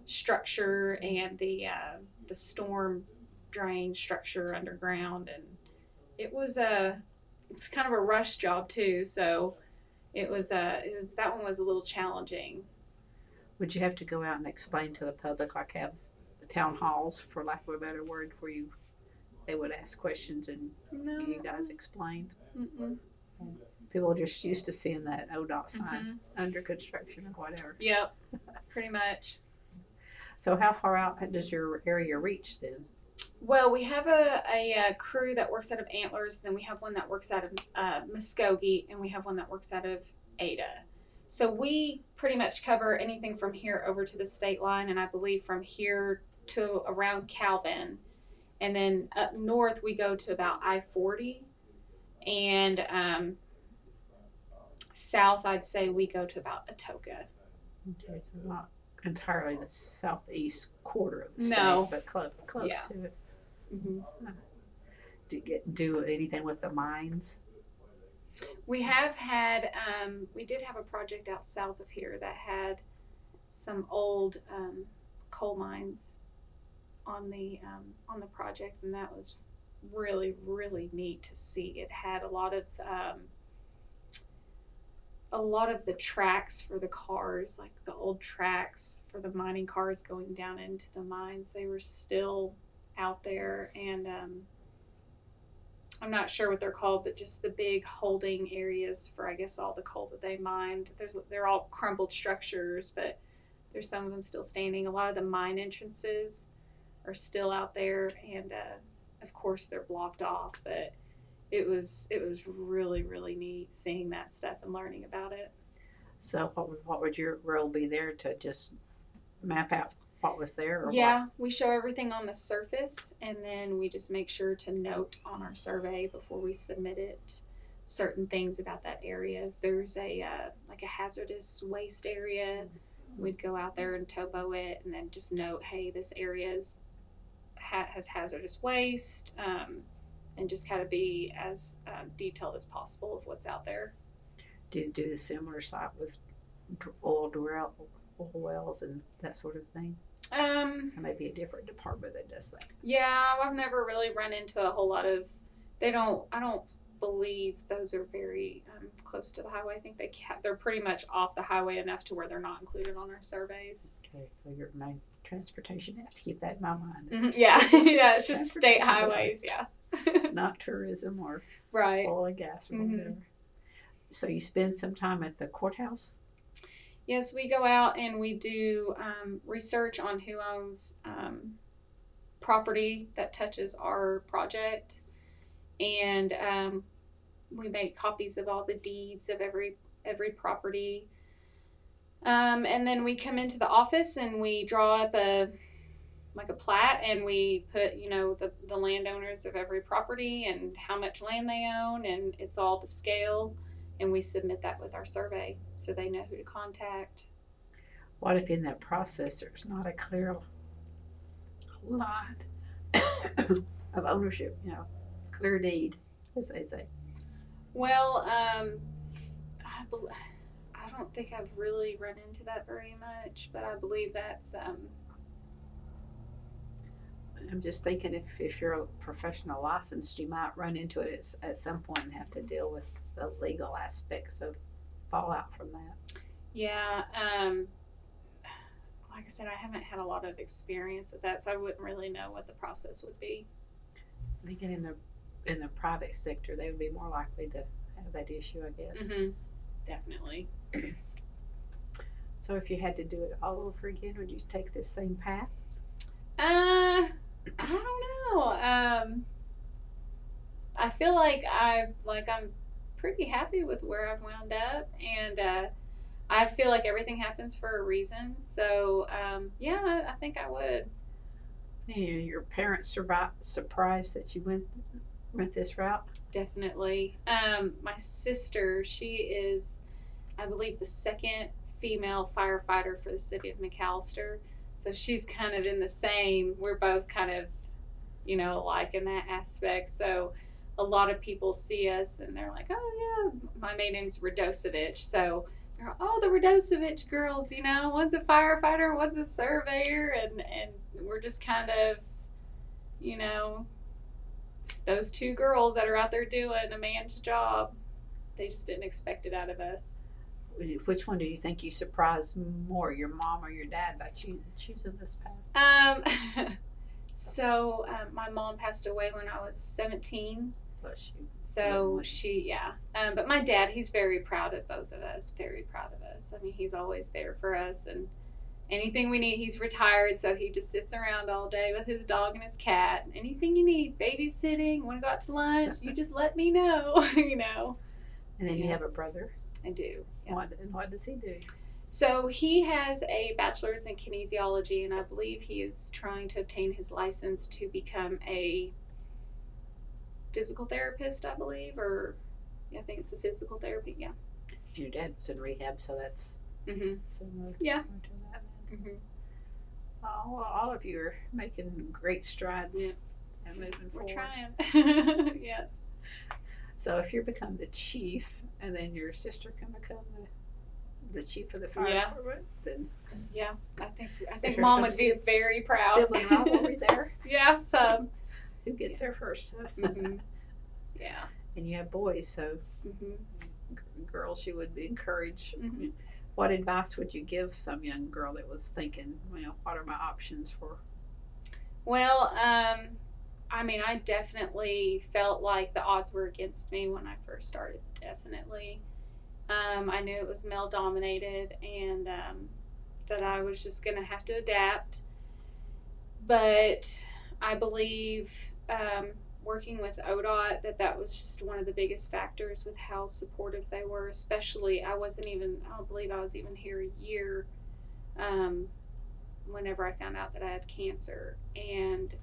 structure and the storm drain structure underground. And it was it's kind of a rush job too, so it was that one was a little challenging. Would you have to go out and explain to the public, like have town halls, for lack of a better word, where they would ask questions and no. You guys explained? Mm-mm. People are just used to seeing that ODOT sign under construction or whatever. Yep, pretty much. So how far out does your area reach then? Well, we have a crew that works out of Antlers, and then we have one that works out of Muskogee, and we have one that works out of Ada. So we pretty much cover anything from here over to the state line, and I believe from here to around Calvin. And then up north, we go to about I-40, and south, I'd say we go to about Atoka. Okay, so not entirely the southeast quarter of the state, but close yeah. to it. Mm-hmm. Do you do anything with the mines? We have had, we did have a project out south of here that had some old coal mines on the project, and that was really, really neat to see. It had a lot of the tracks for the cars, like the old tracks for the mining cars going down into the mines. They were still out there, and I'm not sure what they're called, but just the big holding areas for, I guess, all the coal that they mined. They're all crumbled structures, but there's some of them still standing. A lot of the mine entrances are still out there, and of course they're blocked off, but it was really, really neat seeing that stuff and learning about it. So what would your role be there, to just map out what was there? Or yeah, what? We show everything on the surface, and then we just make sure to note on our survey before we submit it certain things about that area. If there's a hazardous waste area, we'd go out there and topo it, and then just note, hey, this area has hazardous waste, and just kind of be as detailed as possible of what's out there. Do you do the similar site with oil wells and that sort of thing? Or maybe a different department that does that? Yeah, I've never really run into a whole lot of, I don't believe those are very close to the highway. I think they're pretty much off the highway enough to where they're not included on our surveys. Okay, so your transportation, you have to keep that in my mind. Mm-hmm. Yeah, yeah, it's just state highways, yeah. Not tourism or right. oil and gas or whatever. Mm-hmm. So you spend some time at the courthouse? Yes, we go out and we do research on who owns property that touches our project. And we make copies of all the deeds of every property. And then we come into the office and we draw up a plat, and we put, you know, the landowners of every property and how much land they own, and it's all to scale, and we submit that with our survey so they know who to contact. What if in that process there's not a clear line of ownership, you know, clear deed, as they say? Well, I don't think I've really run into that very much, but I believe that's I'm just thinking if you're a professional licensed, you might run into it at some point and have to deal with the legal aspects of fallout from that. Yeah, like I said, I haven't had a lot of experience with that, so I wouldn't really know what the process would be. I think in the private sector, they would be more likely to have that issue, I guess. Mm-hmm. Definitely. So if you had to do it all over again, would you take this same path? I don't know. feel like I'm pretty happy with where I've wound up, and I feel like everything happens for a reason. So yeah, I think I would. Yeah, your parents surprised that you went this route? Definitely. My sister, she is, I believe, the second female firefighter for the city of McAlester. So she's kind of in the same, we're both kind of, you know, alike in that aspect. So a lot of people see us and they're like, oh yeah, my maiden name's Radosevich. So they're, oh, the Radosevich girls, you know, one's a firefighter, one's a surveyor, and we're just kind of, you know, those two girls that are out there doing a man's job. They just didn't expect it out of us. Which one do you think you surprised more, your mom or your dad, by choosing this path? So my mom passed away when I was 17. Bless you. So she, yeah. But my dad, he's very proud of both of us, very proud of us. I mean, he's always there for us, and anything we need, he's retired, so he just sits around all day with his dog and his cat. Anything you need, babysitting, want to go out to lunch, you just let me know, you know. And then you have a brother? I do. Yeah. And what does he do? So he has a bachelor's in kinesiology, and I believe he is trying to obtain his license to become a physical therapist, I believe, or I think it's the physical therapy, yeah. Your dad's in rehab, so that's similar, yeah. Similar to that. Mm-hmm. Oh, well, all of you are making great strides and moving forward. We're trying. Yeah. So if you become the chief, and then your sister can become the chief of the fire department, then yeah, I think mom would be very proud. Sibling rivalry there. Yeah. So who gets there first? Mm-hmm. Yeah. And you have boys, so girls, you would be encouraged. Mm-hmm. What advice would you give some young girl that was thinking, you know, what are my options for? Well, I mean, I definitely felt like the odds were against me when I first started, definitely. I knew it was male-dominated, and that I was just going to have to adapt. But I believe working with ODOT, that was just one of the biggest factors with how supportive they were, especially I don't believe I was even here a year whenever I found out that I had cancer, and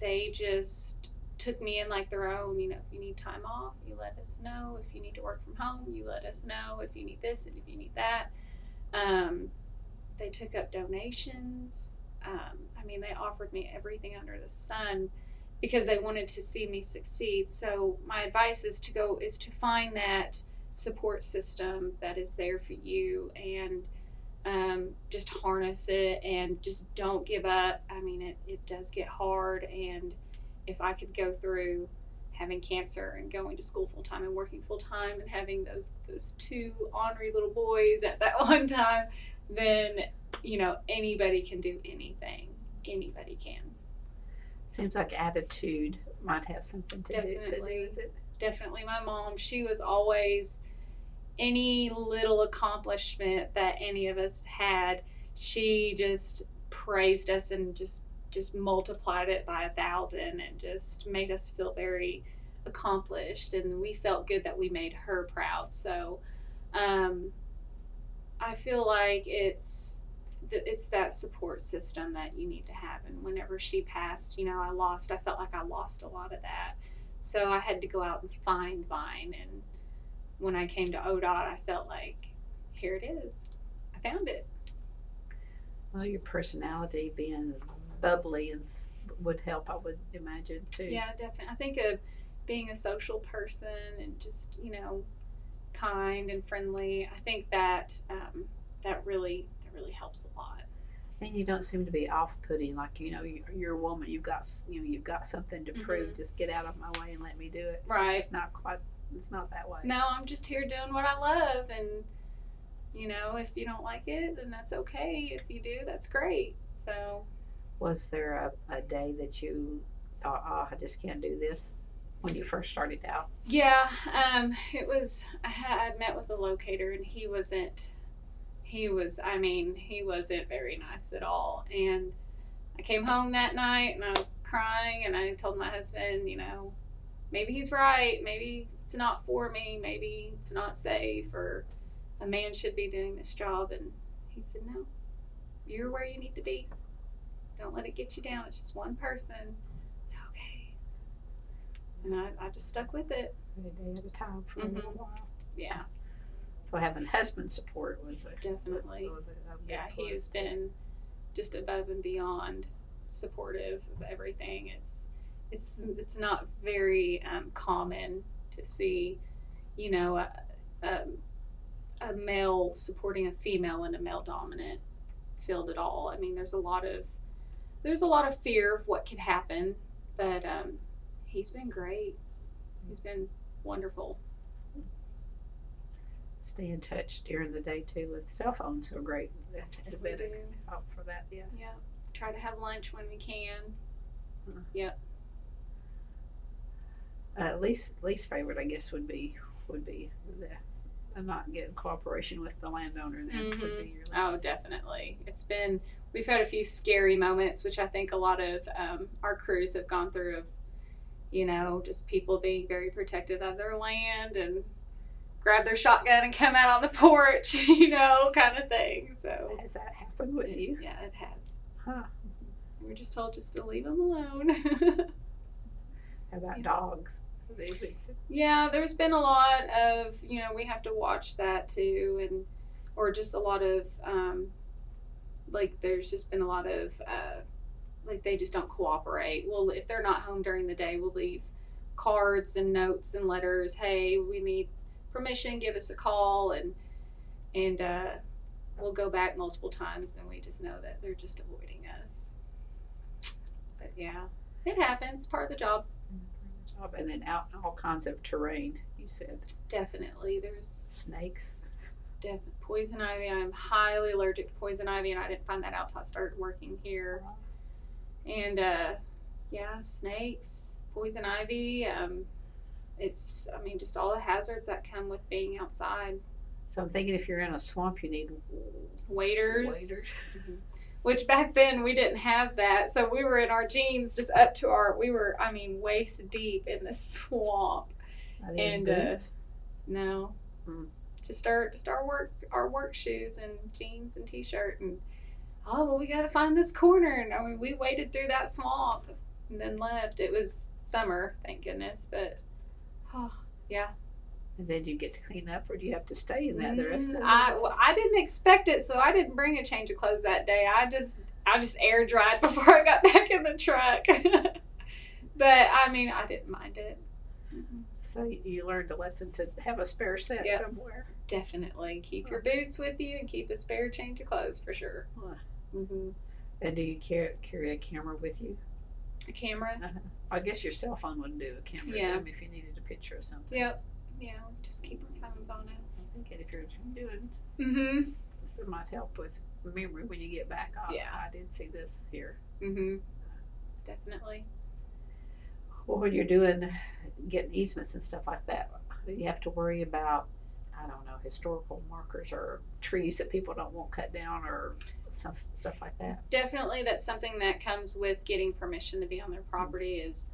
they just took me in like their own. You know, if you need time off, you let us know. If you need to work from home, you let us know. If you need this and if you need that. They took up donations. I mean, they offered me everything under the sun, because they wanted to see me succeed. So my advice is to find that support system that is there for you, and just harness it, and just don't give up. I mean, it does get hard, and if I could go through having cancer and going to school full time and working full time and having those two ornery little boys at that one time, then, you know, anybody can do anything. Anybody can. Seems like attitude might have something to do with it. Definitely. My mom, she was always, any little accomplishment that any of us had, she just praised us and just multiplied it by 1,000, and just made us feel very accomplished. And we felt good that we made her proud. So I feel like it's that support system that you need to have. And whenever she passed, you know, I felt like I lost a lot of that. So I had to go out and find mine. And when I came to ODOT, I felt like, here it is, I found it. Well, your personality being bubbly and would help, I would imagine, too. Yeah, definitely. I think being a social person and just, you know, kind and friendly, I think that that really helps a lot. And you don't seem to be off-putting, like, you know, you're a woman, you've got something to prove. Just get out of my way and let me do it. Right. It's not that way. No, I'm just here doing what I love, and, you know, if you don't like it, then that's okay. If you do, that's great. So was there a day that you thought, oh, I just can't do this, when you first started out? Yeah, it was, I met with a locator, and he wasn't very nice at all. And I came home that night and I was crying, and I told my husband, you know, maybe he's right, maybe it's not for me, maybe it's not safe, or a man should be doing this job. And he said, no, you're where you need to be. Don't let it get you down. It's just one person. It's okay. And I just stuck with it. A day at a time for a little while. Yeah. So having husband support was a definitely. Yeah, he has been just above and beyond supportive of everything. It's not very common to see, you know, a male supporting a female in a male dominant field at all. I mean, there's a lot of fear of what could happen, but he's been great. He's been wonderful. Stay in touch during the day too with cell phones. So great. That's a bit of help for that. Yeah. Yeah. Try to have lunch when we can. Mm-hmm. Yep. Least favorite, I guess, would be the not getting cooperation with the landowner. Then would be your least. Oh, definitely. We've had a few scary moments, which I think a lot of our crews have gone through. Of, you know, just people being very protective of their land and grab their shotgun and come out on the porch, you know, kind of thing. So has that happened with you? Yeah, it has. Huh. We were just told just to leave them alone. How about dogs? Yeah, there's been a lot of, you know, we have to watch that too, and or just a lot of like there's just been a lot of like they just don't cooperate. Well, if they're not home during the day, we'll leave cards and notes and letters. Hey, we need permission, give us a call, and we'll go back multiple times, and we just know that they're just avoiding us. But yeah, it happens, part of the job. And then out in all kinds of terrain, you said. Definitely, there's snakes. Definitely, poison ivy. I'm highly allergic to poison ivy, and I didn't find that out until I started working here. And yeah, snakes, poison ivy. It's, I mean, just all the hazards that come with being outside. So I'm thinking if you're in a swamp, you need waders. Mm-hmm. Which back then we didn't have that. So we were in our jeans just up to we were waist deep in the swamp. And no, just our work shoes and jeans and t-shirt. And, oh, well, we got to find this corner. And I mean, we waded through that swamp and then left. It was summer, thank goodness, but. Oh, yeah. And then you get to clean up, or do you have to stay in that the rest of the day? I didn't expect it, so I didn't bring a change of clothes that day. I just air dried before I got back in the truck. But, I mean, I didn't mind it. Mm-hmm. So you learned a lesson to have a spare set somewhere. Definitely. Keep your boots with you and keep a spare change of clothes for sure. Mm-hmm. And do you carry a camera with you? A camera? Uh-huh. I guess your cell phone wouldn't do a camera if you needed a picture or something. Yep. Yeah, we just keep our phones on us. I think if you're doing, this might help with memory when you get back. I did see this here. Mm-hmm. Definitely. Well, when you're getting easements and stuff like that, do you have to worry about, I don't know, historical markers or trees that people don't want cut down or stuff like that? Definitely, that's something that comes with getting permission to be on their property is,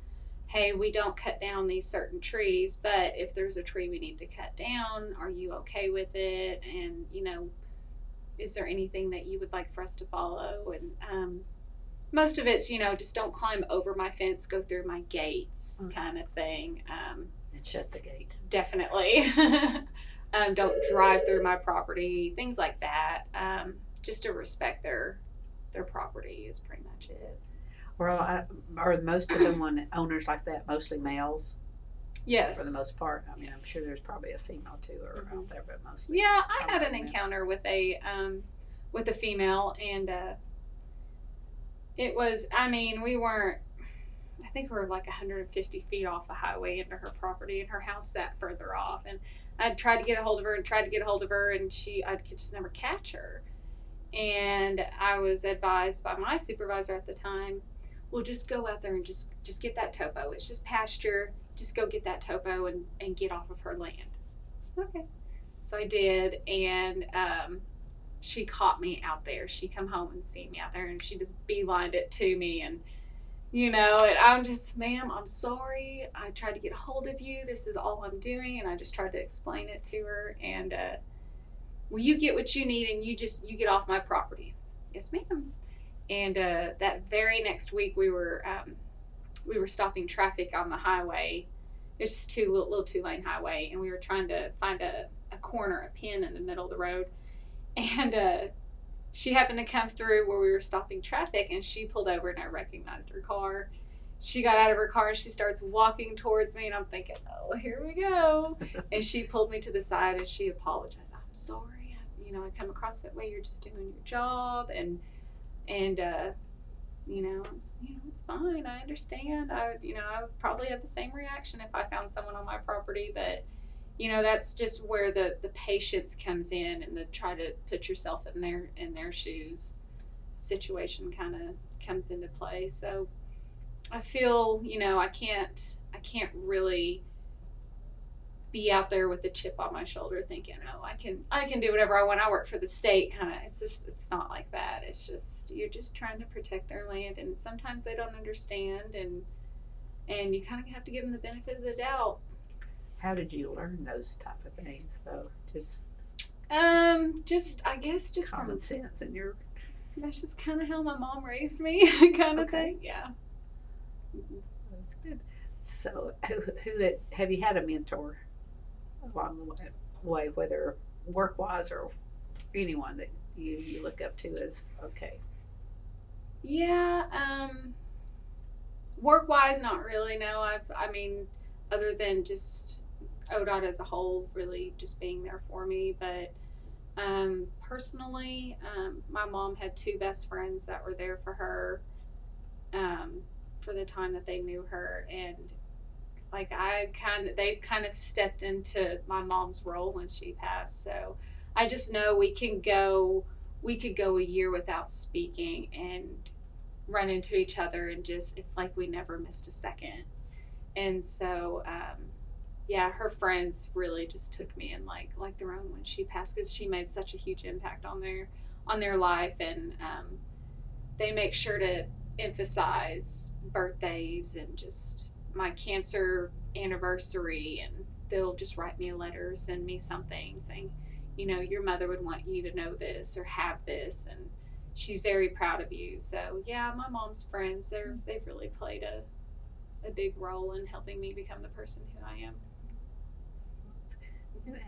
hey, we don't cut down these certain trees, but if there's a tree we need to cut down, are you okay with it? And, you know, is there anything that you would like for us to follow? And most of it's, you know, just don't climb over my fence, go through my gates kind of thing. And shut the gate. Definitely. Don't drive through my property, things like that. Just to respect their property is pretty much it. Well, are most of them owners like that mostly males? Yes. For the most part. I mean, I'm sure there's probably a female too or out there, but mostly. Yeah, I had an encounter with a female, and it was, I mean, I think we were like 150 feet off the highway into her property, and her house sat further off, and I tried to get a hold of her and I could just never catch her. And I was advised by my supervisor at the time, well, just go out there and just get that topo. It's just pasture. Just go get that topo and get off of her land. Okay. So I did, and she caught me out there. She come home and seen me out there, and she just beelined it to me, and you know, and I'm just, ma'am, I'm sorry. I tried to get a hold of you. This is all I'm doing. And I just tried to explain it to her. And, well, you get what you need and you get off my property. Yes, ma'am. And, that very next week we were stopping traffic on the highway. It's just a little two-lane highway. And we were trying to find a corner, a pin in the middle of the road. And, she happened to come through where we were stopping traffic, and she pulled over and I recognized her car. She got out of her car and she starts walking towards me, and I'm thinking, oh, here we go. And she pulled me to the side and she apologized. I'm sorry, you know, I come across that way. You're just doing your job. And you know, it's fine. I understand. I would probably have the same reaction if I found someone on my property that, you know, that's just where the patience comes in, and the try to put yourself in their shoes situation kind of comes into play. So I feel, you know, I can't really be out there with the chip on my shoulder thinking, oh, I can do whatever I want. I work for the state kind of. It's just, it's not like that. It's just, you're just trying to protect their land, and sometimes they don't understand, and you kind of have to give them the benefit of the doubt. How did you learn those type of things, though? Just I guess just common from sense in your. That's just kind of how my mom raised me, kind of thing. Yeah. That's good. So, who have you had a mentor along the way, whether work-wise or anyone that you look up to as okay? Yeah. Work-wise, not really. No, I mean, other than just ODOT as a whole really just being there for me. But personally, my mom had two best friends that were there for her for the time that they knew her. And like they've kind of stepped into my mom's role when she passed. So I just know we could go a year without speaking and run into each other, and just, it's like we never missed a second. And so, yeah, her friends really just took me in like their own when she passed, because she made such a huge impact on their life. And they make sure to emphasize birthdays and just my cancer anniversary, and they'll just write me a letter, send me something saying, you know, your mother would want you to know this or have this, and she's very proud of you. So yeah, my mom's friends, they've really played a big role in helping me become the person who I am.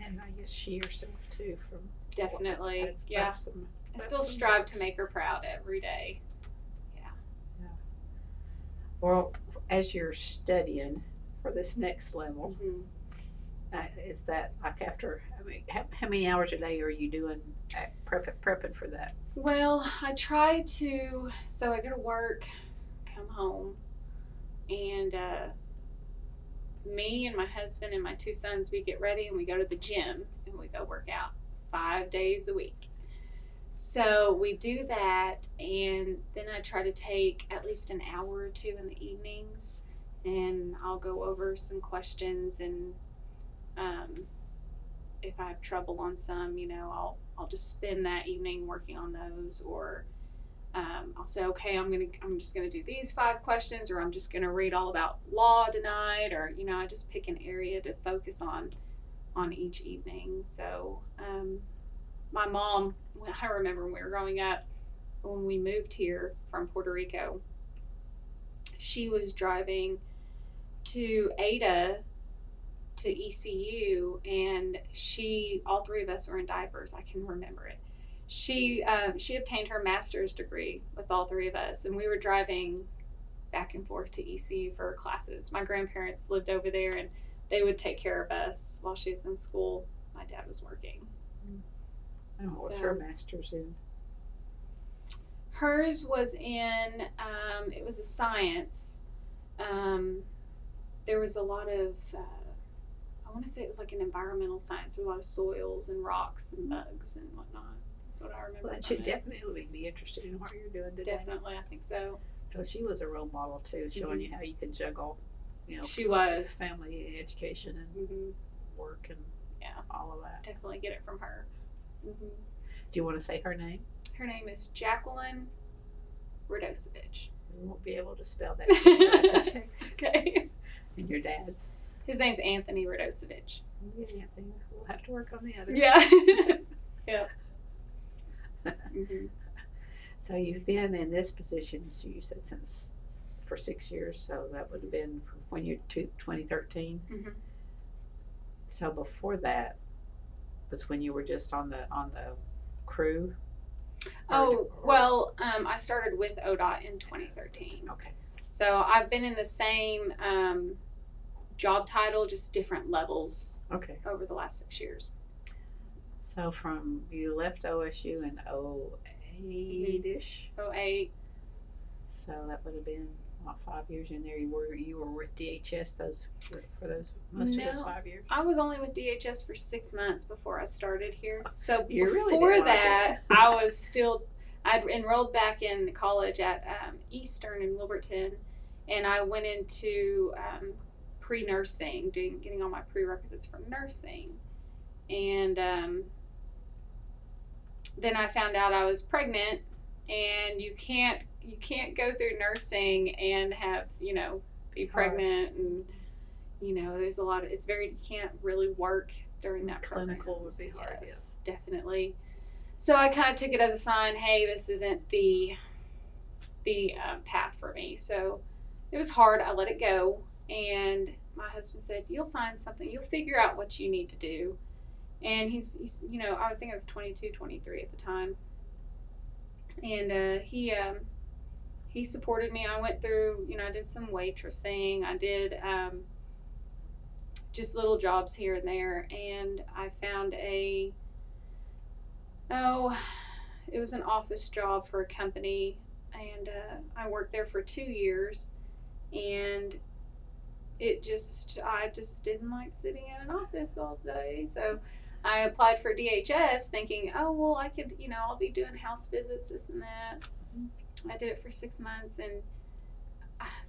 And I guess she herself too. From definitely, that's, yeah. I still strive to make her proud every day. Yeah. Yeah. Well, as you're studying for this next level, mm-hmm. Is that like after? I mean, how many hours a day are you doing prepping for that? Well, I try to. So I go to work, come home. And me and my husband and my two sons, we get ready and we go to the gym and we go work out 5 days a week. So we do that, and then I try to take at least an hour or two in the evenings, and I'll go over some questions, and if I have trouble on some, you know, I'll just spend that evening working on those, or I'll say, okay, I'm just gonna do these 5 questions, or I'm just gonna read all about law tonight, or you know, I just pick an area to focus on each evening. So my mom, I remember when we were growing up, when we moved here from Puerto Rico, she was driving to Ada to ECU, and all 3 of us were in diapers. I can remember it. She obtained her master's degree with all 3 of us, and we were driving back and forth to ECU for her classes. My grandparents lived over there, and they would take care of us while she was in school. My dad was working. And what was her master's in? Hers was in, it was a science. There was a lot of, I want to say it was like an environmental science, with a lot of soils and rocks and bugs and whatnot. That's what I remember. Well, that should definitely be interested in what you're doing today. Definitely, I think so. So she was a role model too, showing mm-hmm. you how you can juggle, you know, she was family and education and mm-hmm. work and yeah, all of that. Definitely get it from her. Mm-hmm. Do you want to say her name? Her name is Jacqueline Radosevich. I won't be able to spell that. I'll have to check. Okay. And your dad's. His name's Anthony Radosevich. Yeah, we'll have to work on the other. Yeah. Yeah. Mm-hmm. So you've been in this position, so you said, since for 6 years, so that would have been from when you're 2013. Mm-hmm. So before that was when you were just on the crew? I started with ODOT in 2013. Okay. So I've been in the same job title, just different levels. Okay. Over the last 6 years. So from, you left OSU in 08-ish? 08. So that would have been about 5 years in there. You were with DHS for most of those 5 years? I was only with DHS for 6 months before I started here. So I was still, I'd enrolled back in college at Eastern in Wilburton, and I went into pre-nursing, getting all my prerequisites for nursing. And then I found out I was pregnant, and you can't go through nursing and have, be pregnant, and there's a lot of, it's very, you can't really work during that program. Clinical would be hard. Yes, yeah. Definitely. So I kind of took it as a sign, hey, this isn't the path for me. So it was hard. I let it go, and my husband said, "You'll find something. You'll figure out what you need to do." And he's I was thinking I was 22, 23 at the time. And he supported me. I went through, I did some waitressing. I did just little jobs here and there. And I found it was an office job for a company. And I worked there for 2 years. And I just didn't like sitting in an office all day. So I applied for DHS thinking, oh, well, I could, I'll be doing house visits, this and that. I did it for 6 months, and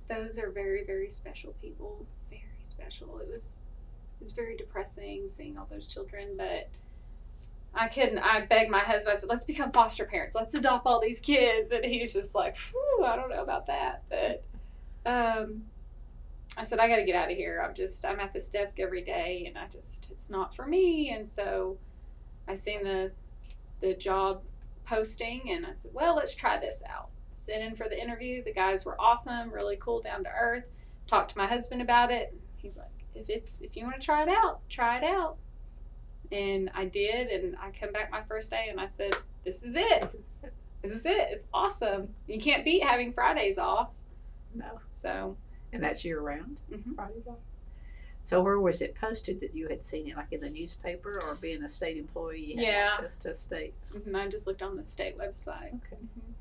those are very, very special people, very special. It was very depressing seeing all those children, but I couldn't. I begged my husband, I said, let's become foster parents. Let's adopt all these kids. And he's just like, phew, I don't know about that. But I said, I got to get out of here. I'm at this desk every day, and it's not for me. And so I seen the job posting, and I said, well, let's try this out. Sent in for the interview. The guys were awesome, really cool, down to earth. Talked to my husband about it. He's like, if you want to try it out, try it out. And I did, and I come back my first day, and I said, this is it. This is it. It's awesome. You can't beat having Fridays off. No. So. And that's year-round? Mm-hmm. Fridays off. So where was it posted that you had seen it, like in the newspaper, or being a state employee, you had access to state? Mm-hmm. I just looked on the state website. Okay. Mm-hmm.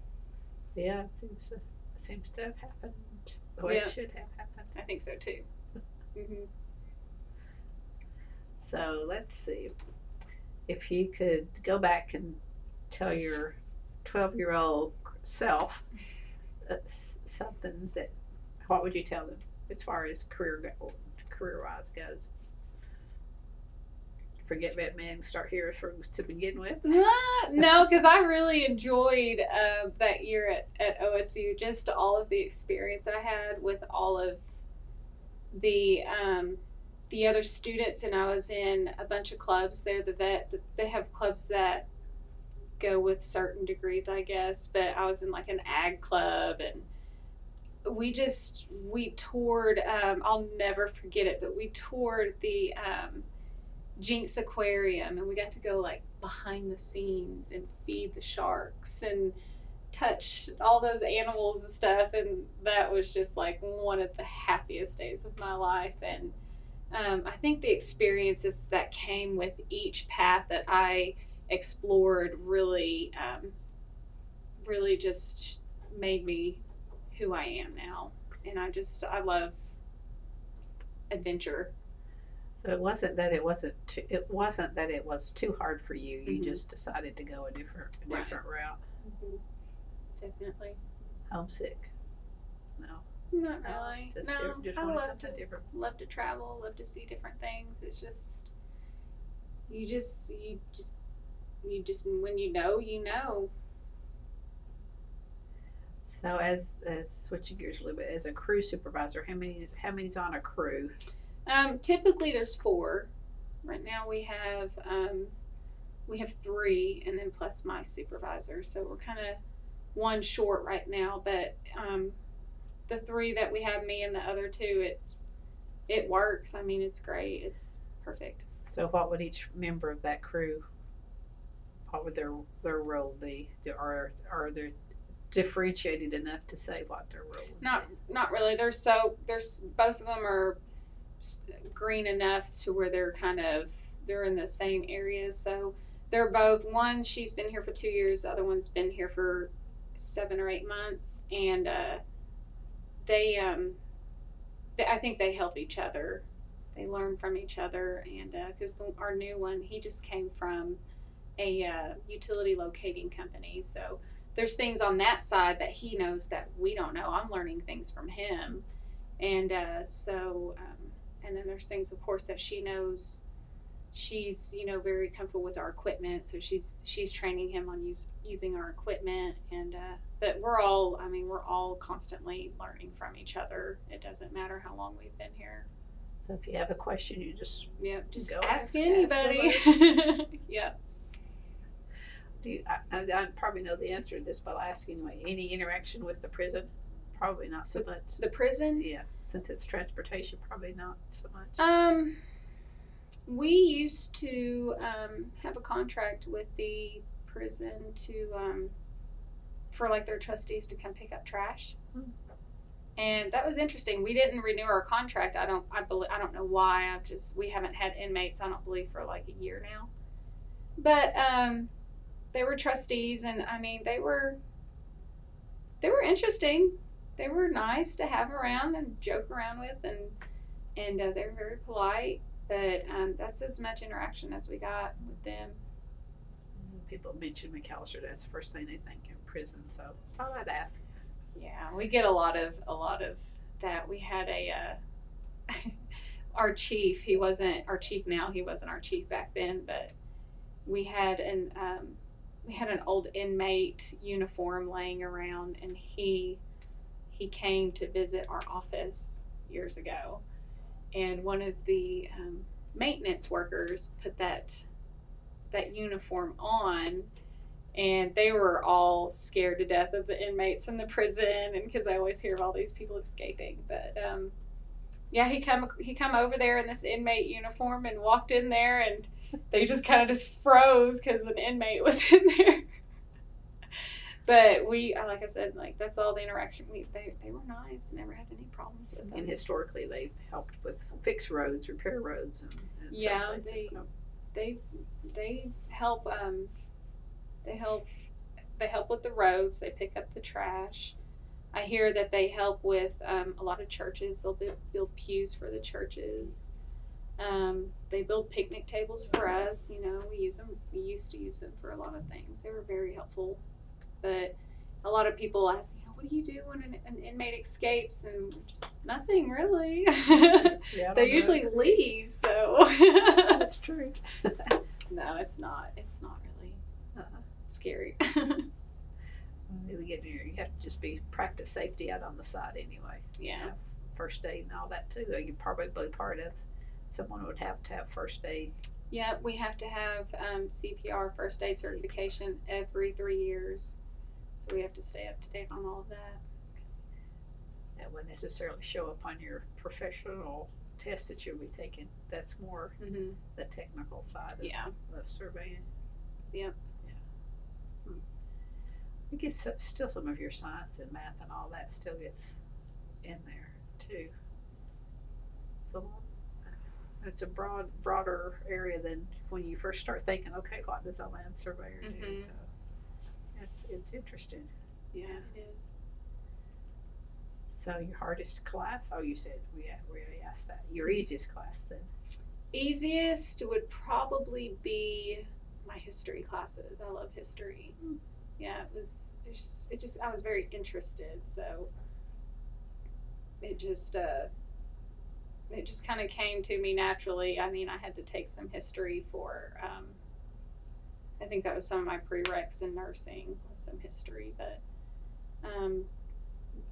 Yeah, it seems to have happened the way it should have happened. I think so, too. Mm-hmm. So let's see. If you could go back and tell your 12-year-old self something that, what would you tell them as far as career-wise goes? Forget Vet Med, start here to begin with. No, because I really enjoyed that year at OSU. Just all of the experience I had with all of the other students, and I was in a bunch of clubs there. The vet, they have clubs that go with certain degrees, I guess. But I was in like an ag club, and we toured, I'll never forget it, but we toured the Jinx Aquarium, and we got to go like behind the scenes and feed the sharks and touch all those animals and stuff. And that was just like one of the happiest days of my life. And I think the experiences that came with each path that I explored really, really just made me who I am now, and I love adventure. It was too hard for you. You mm-hmm. just decided to go a different route. Mm-hmm. Definitely. Homesick? No. Not really. I love to different. Love to travel. Love to see different things. It's just when you know. So as switching gears a little bit, as a crew supervisor, how many's on a crew? Typically there's four. Right now we have three, and then plus my supervisor. So we're kind of one short right now, but the three that we have, me and the other two, it works. I mean, it's great. It's perfect. So what would each member of that crew, what would their role be? Are they differentiated enough to say what their role would be? Not really. There's both of them are green enough to where they're in the same area. So they're both, one, she's been here for 2 years, the other one's been here for 7 or 8 months, and I think they help each other. They learn from each other, and because our new one, he just came from a utility locating company, so there's things on that side that he knows that we don't know. I'm learning things from him, and and then there's things, of course, that she knows. She's very comfortable with our equipment, so she's training him on using our equipment, and but we're all constantly learning from each other. It doesn't matter how long we've been here. So if you have a question, you just ask anybody. Yeah. I probably know the answer to this, but I'll ask anyway. Any interaction with the prison? Probably not so much. The prison? Yeah, since it's transportation, probably not so much. We used to have a contract with the prison for like their trustees to come pick up trash, and that was interesting. We didn't renew our contract. I don't know why. We haven't had inmates, I don't believe, for like a year now, but they were trustees, and I mean they were interesting. They were nice to have around and joke around with, and they're very polite. But that's as much interaction as we got with them. People mention McAlester. That's the first thing they think in prison. So I thought I'd ask. Yeah, we get a lot of that. We had our chief. He wasn't our chief now. He wasn't our chief back then. But we had an old inmate uniform laying around, and he came to visit our office years ago. And one of the maintenance workers put that uniform on, and they were all scared to death of the inmates in the prison, and because I always hear of all these people escaping. But yeah, he come over there in this inmate uniform and walked in there, and they just kind of just froze because an inmate was in there. But like I said, like that's all the interaction. They were nice, never had any problems with them. And historically, they've helped with fix roads, repair roads, and yeah, they help. They help with the roads. They pick up the trash. I hear that they help with a lot of churches. They'll build pews for the churches. They build picnic tables for us. We use them. We used to use them for a lot of things. They were very helpful. But a lot of people ask, what do you do when an inmate escapes? And just nothing really. Yeah, they usually leave, so. That's true. No, it's not. It's not really scary. You have to just be practice safety out on the side anyway. Yeah. First aid and all that too. You're probably part of. Someone would have to have first aid. Yeah, we have to have CPR, first aid certification, every 3 years. So we have to stay up to date on all of that. That wouldn't necessarily show up on your professional test that you'll be taking. That's more the technical side of surveying. Yep. Yeah. I guess still some of your science and math and all that still gets in there too. So it's a broader area than when you first start thinking, okay, what does a land surveyor do? So it's interesting. Yeah, it is. So your hardest class? Oh, you said we already asked that. Your easiest class then? Easiest would probably be my history classes. I love history. Yeah, it was just I was very interested, so it just kind of came to me naturally. I mean, I had to take some history for, I think that was some of my prereqs in nursing, was some history, but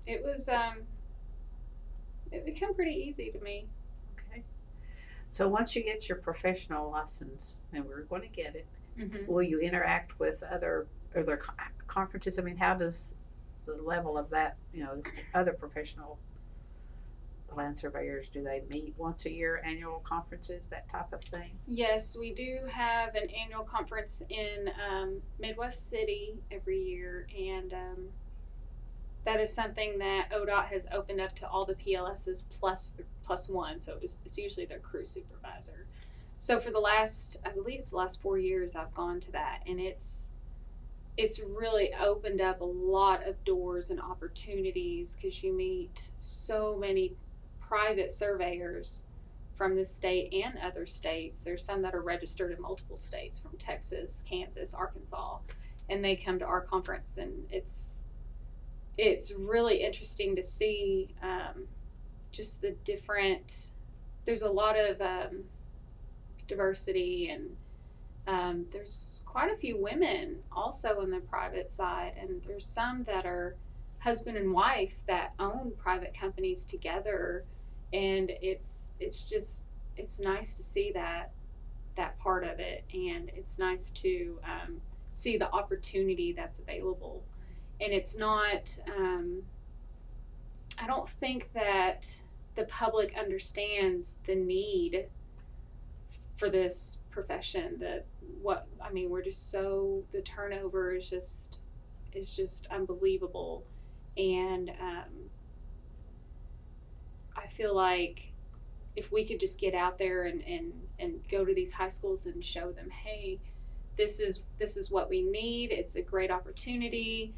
it was, it became pretty easy to me. Okay. So once you get your professional license, and we're going to get it, mm-hmm. will you interact with other conferences? I mean, how does the level of that, you know, other professional land surveyors, do they meet once a year, annual conferences, that type of thing? Yes, we do have an annual conference in Midwest City every year, and that is something that ODOT has opened up to all the PLSs plus one, so it's usually their crew supervisor. So for the last, I believe it's the last 4 years, I've gone to that, and it's really opened up a lot of doors and opportunities, because you meet so many private surveyors from the state and other states. There's some that are registered in multiple states, from Texas, Kansas, Arkansas, and they come to our conference, and it's really interesting to see just the different, there's a lot of diversity, and there's quite a few women also on the private side, and there's some that are husband and wife that own private companies together, and it's nice to see that part of it, and it's nice to see the opportunity that's available. And it's not, I don't think that the public understands the need for this profession. We're just so, the turnover is just unbelievable. And I feel like if we could just get out there and go to these high schools and show them, hey, this is what we need. It's a great opportunity.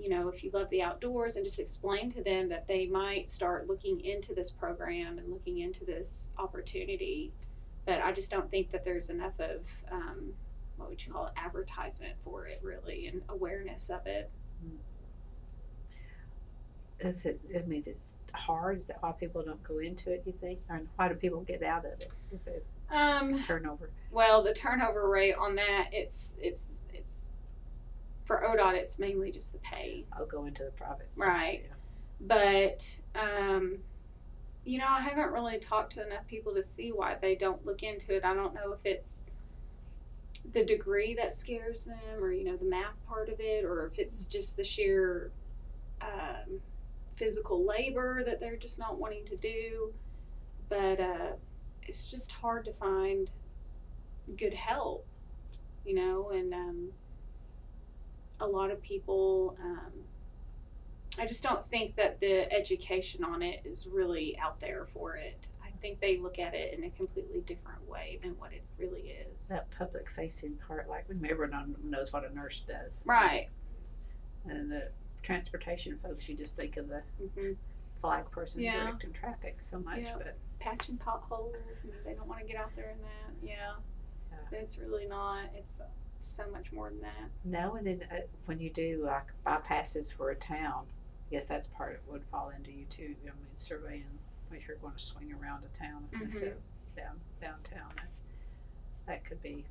You know, if you love the outdoors, and just explain to them that they might start looking into this program and looking into this opportunity. But I just don't think that there's enough of, what would you call it, advertisement for it, really, and awareness of it. Is it, I mean, it's hard? Is that why people don't go into it, you think? And why do people get out of it? Turnover. Well, the turnover rate on that, it's for ODOT, it's mainly just the pay. I'll go into the private. Right. Yeah. But, you know, I haven't really talked to enough people to see why they don't look into it. I don't know if it's the degree that scares them, or, you know, the math part of it, or if it's just the sheer physical labor that they're just not wanting to do. But it's just hard to find good help, you know, and a lot of people... I just don't think that the education on it is really out there for it. I think they look at it in a completely different way than what it really is. That public-facing part, like everyone knows what a nurse does. Right. And the transportation folks, you just think of the flag person directing traffic so much. Yeah. But patching potholes, and they don't want to get out there in that. Yeah. It's really not. It's so much more than that. No, and then when you do like bypasses for a town, I guess that's part of would fall into you too. I mean, surveying, make sure you're going to swing around a town instead of downtown. That could be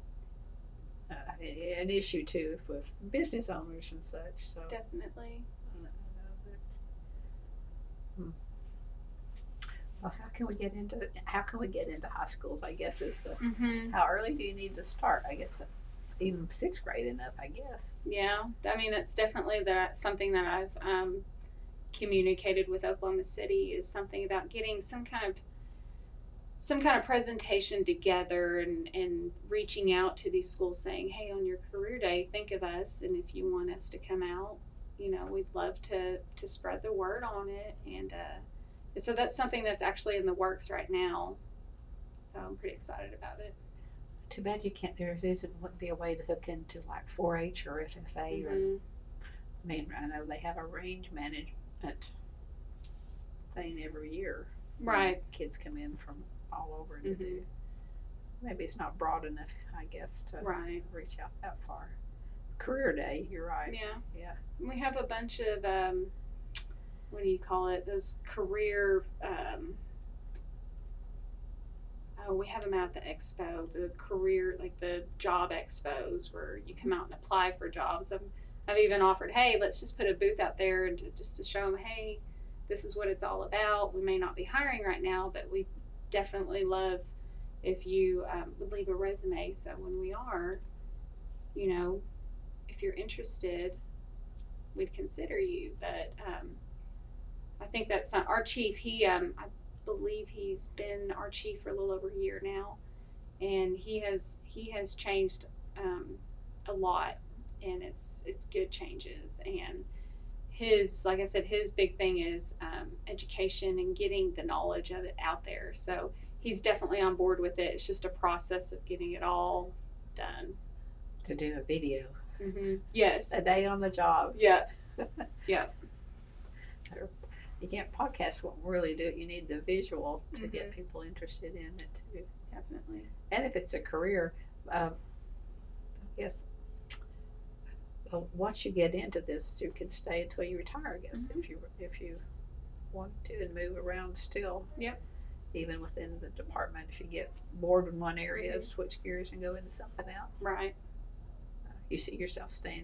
an issue too with business owners and such. So definitely. Well, how can we get into high schools? I guess is the how early do you need to start? I guess. Even sixth grade enough, I guess. Yeah, I mean, that's definitely something that I've communicated with Oklahoma City, is something about getting some kind of presentation together, and reaching out to these schools saying, hey, on your career day, think of us, and if you want us to come out, you know, we'd love to spread the word on it. And so that's something that's actually in the works right now, so I'm pretty excited about it. Too bad you can't. There wouldn't be a way to hook into like 4-H or FFA. Or, I mean, I know they have a range management thing every year. Right. Kids come in from all over to do. Maybe it's not broad enough, I guess, to reach out that far. Career Day, you're right. Yeah. We have a bunch of what do you call it? Those career. We have them at the expo, the career, like the job expos, where you come out and apply for jobs. I'm I've even offered, hey, let's just put a booth out there just to show them, hey, this is what it's all about. We may not be hiring right now, but we definitely love if you would leave a resume. So when we are, you know, if you're interested, we'd consider you. But I think that's not, our chief. He, I believe he's been our chief for a little over a year now, and he has changed a lot, and it's good changes. And his, like I said, his big thing is education and getting the knowledge of it out there. So he's definitely on board with it. It's just a process of getting it all done. To do a video. Mm-hmm. Yes. A day on the job. Yeah. Yeah. You can't podcast won't really do it. You need the visual to mm-hmm. get people interested in it too. Definitely. And if it's a career, yes. Once you get into this, you can stay until you retire, I guess, mm-hmm. if you want to, and move around still. Yep. Even within the department, if you get bored in one area, mm-hmm. switch gears and go into something else. Right. You see yourself staying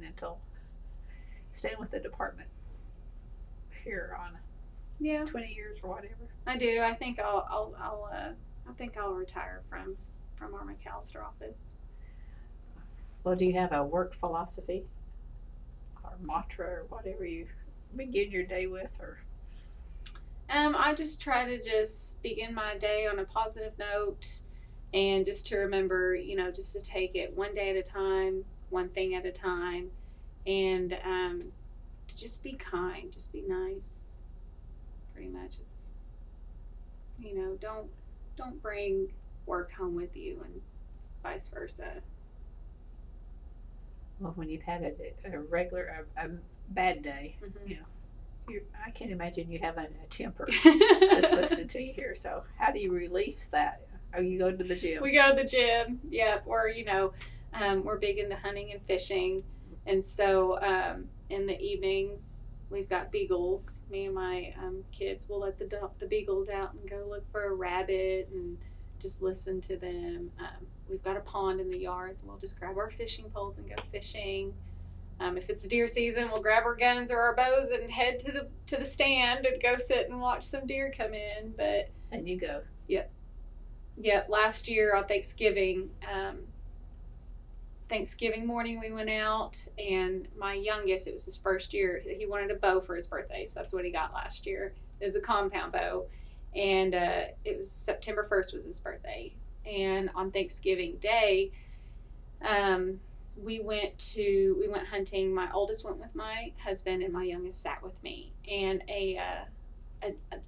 with the department here on 20 years or whatever. I do. I think I'll retire from our McAlester office. Well, do you have a work philosophy or mantra or whatever you begin your day with, or? I just try to just begin my day on a positive note, and just to remember, you know, just to take it one day at a time, one thing at a time, and to just be kind, just be nice. Pretty much, it's, you know, don't bring work home with you, and vice versa. Well, when you've had a bad day, mm-hmm. you know, I can't imagine you having a temper just listening to you here. So how do you release that? Oh, you go to the gym. We go to the gym, yeah. Or, you know, we're big into hunting and fishing. And so in the evenings, we've got beagles. Me and my kids will let the beagles out and go look for a rabbit and just listen to them. We've got a pond in the yard, and we'll just grab our fishing poles and go fishing. If it's deer season, we'll grab our guns or our bows and head to the stand and go sit and watch some deer come in. But and you go. Yep. Yep. Last year on Thanksgiving, morning we went out, and my youngest, it was his first year, he wanted a bow for his birthday, so that's what he got last year. It was a compound bow. And it was September 1st was his birthday. And on Thanksgiving Day, we went hunting. My oldest went with my husband, and my youngest sat with me. And a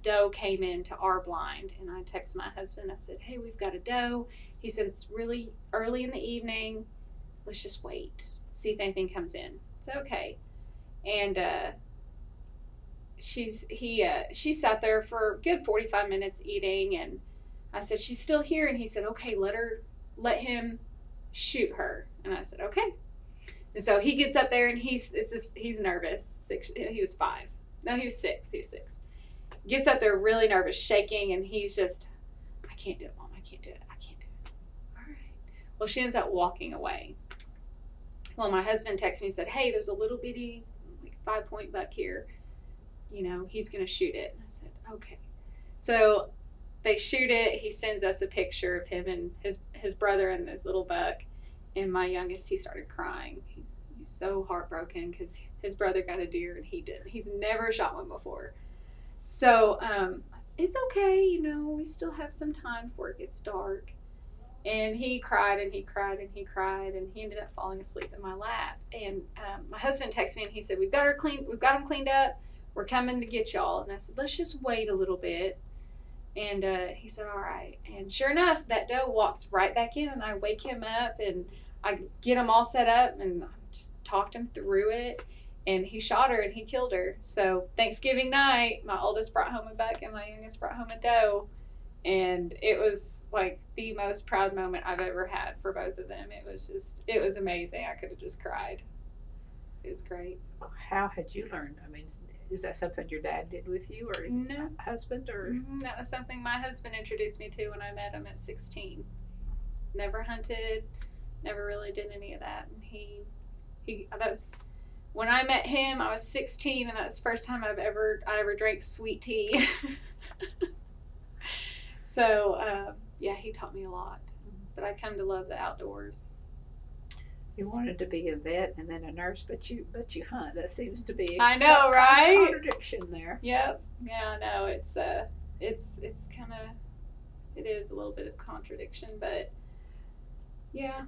doe came into our blind, and I texted my husband. I said, "Hey, we've got a doe." He said, "It's really early in the evening. Let's just wait, see if anything comes in." It's okay. And she sat there for a good 45 minutes eating, and I said, "She's still here." And he said, "Okay, let him shoot her." And I said, "Okay." And so he gets up there, and he's nervous. He was six. Gets up there really nervous, shaking, and he's just, "I can't do it, Mom. I can't do it. All right. Well, she ends up walking away. Well, my husband texted me and said, "Hey, there's a little bitty like 5-point buck here. You know, he's going to shoot it." And I said, "Okay." So they shoot it. He sends us a picture of him and his brother and this little buck. And my youngest, he started crying. He's so heartbroken because his brother got a deer and he didn't. He's never shot one before. So it's okay, you know, we still have some time before it gets dark. And he cried, and he ended up falling asleep in my lap. And my husband texted me, and he said, "We've got him cleaned up. We're coming to get y'all." And I said, "Let's just wait a little bit." And he said, "All right." And sure enough, that doe walks right back in, and I wake him up, and I get him all set up, and I just talked him through it. And he shot her, and he killed her. So Thanksgiving night, my oldest brought home a buck, and my youngest brought home a doe. And it was like the most proud moment I've ever had for both of them. It was amazing. I could have just cried. It was great. How had you learned? I mean, is that something your dad did with you, or no. Husband, or? Mm-hmm. That was something my husband introduced me to when I met him at 16. Never hunted, never really did any of that, and he that was When I met him, I was 16, and that's the first time I ever drank sweet tea. So, yeah, he taught me a lot, but I come to love the outdoors. You wanted to be a vet and then a nurse, but you hunt. That seems to be I know, right? Contradiction there. Yep. Yeah, no, it's kind of, it is a little bit of contradiction, but yeah.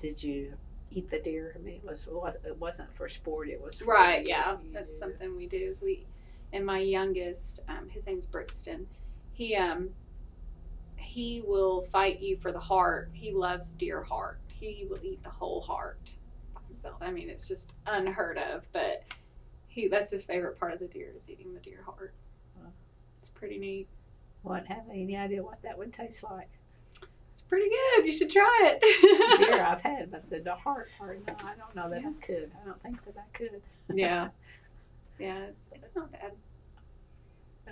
Did you eat the deer? I mean, it wasn't for sport. It was for right. Yeah, that's something we do. Is we, and my youngest, his name's Brixton. He will fight you for the heart. He loves deer heart. He will eat the whole heart by himself. I mean, it's just unheard of, but that's his favorite part of the deer, is eating the deer heart. Huh. It's pretty neat. Wouldn't have any idea what that would taste like. It's pretty good. You should try it. Deer I've had, but the heart part, no, I don't know that yeah. I could. I don't think that I could. Yeah. Yeah, it's not bad.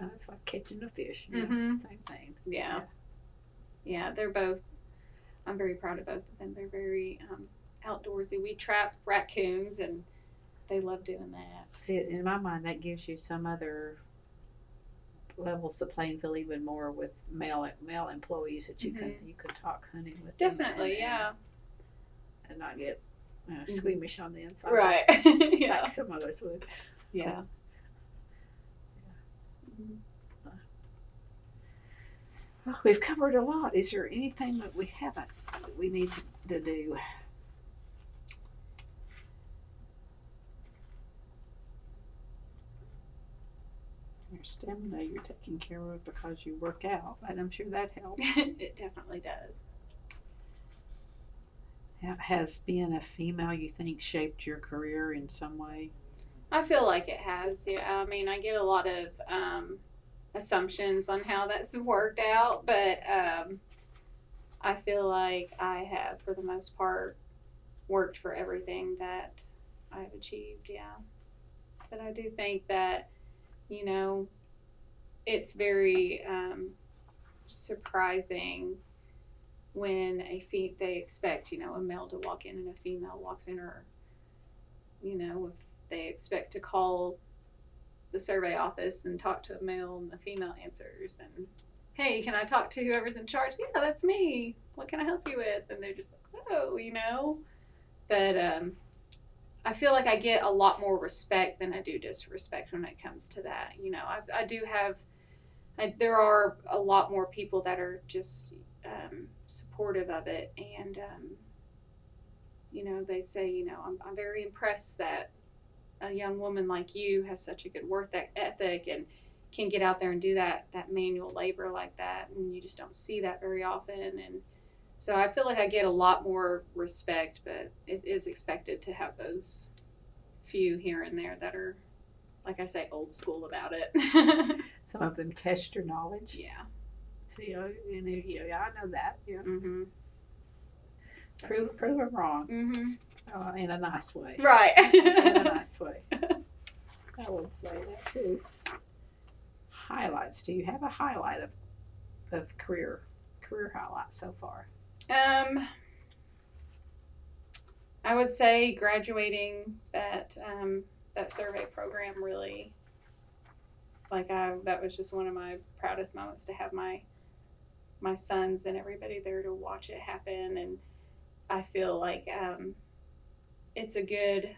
No, it's like catching a fish. You know? Mm-hmm. Same thing. Yeah. Yeah, they're both. I'm very proud of both of them. They're very outdoorsy. We trap raccoons, and they love doing that. See, in my mind, that gives you some other levels to Plainville even more with male employees that you mm-hmm. you could talk hunting with. Definitely, them and not get squeamish on the inside, right? Yeah, like some of us would. Yeah. Mm-hmm. Well, we've covered a lot. Is there anything that we haven't that we need to do? Your stamina you're taking care of because you work out, and I'm sure that helps. It definitely does. Has being a female, you think, shaped your career in some way? I feel like it has. Yeah, I mean, I get a lot of assumptions on how that's worked out, but I feel like I have, for the most part, worked for everything that I've achieved. Yeah, but I do think that, you know, it's very surprising when they expect, you know, a male to walk in and a female walks in, or, you know, if they expect to call the survey office and talk to a male and the female answers, and, hey, can I talk to whoever's in charge? Yeah, that's me. What can I help you with? And they're just like, oh, you know. But I feel like I get a lot more respect than I do disrespect when it comes to that. You know, there are a lot more people that are just supportive of it, and you know, they say, you know, I'm very impressed that a young woman like you has such a good work ethic and can get out there and do that manual labor like that, and you just don't see that very often. And so I feel like I get a lot more respect, but it is expected to have those few here and there that are, like I say, old school about it. Some of them test your knowledge. Yeah. So, yeah, I know that. Yeah. Mm-hmm. Prove them wrong. Mm-hmm. In a nice way. Right. In a nice way. I would say that too. Highlights. Do you have a highlight of career highlights so far? I would say graduating that survey program, really. Like, that was just one of my proudest moments, to have my sons and everybody there to watch it happen. And I feel like it's a good,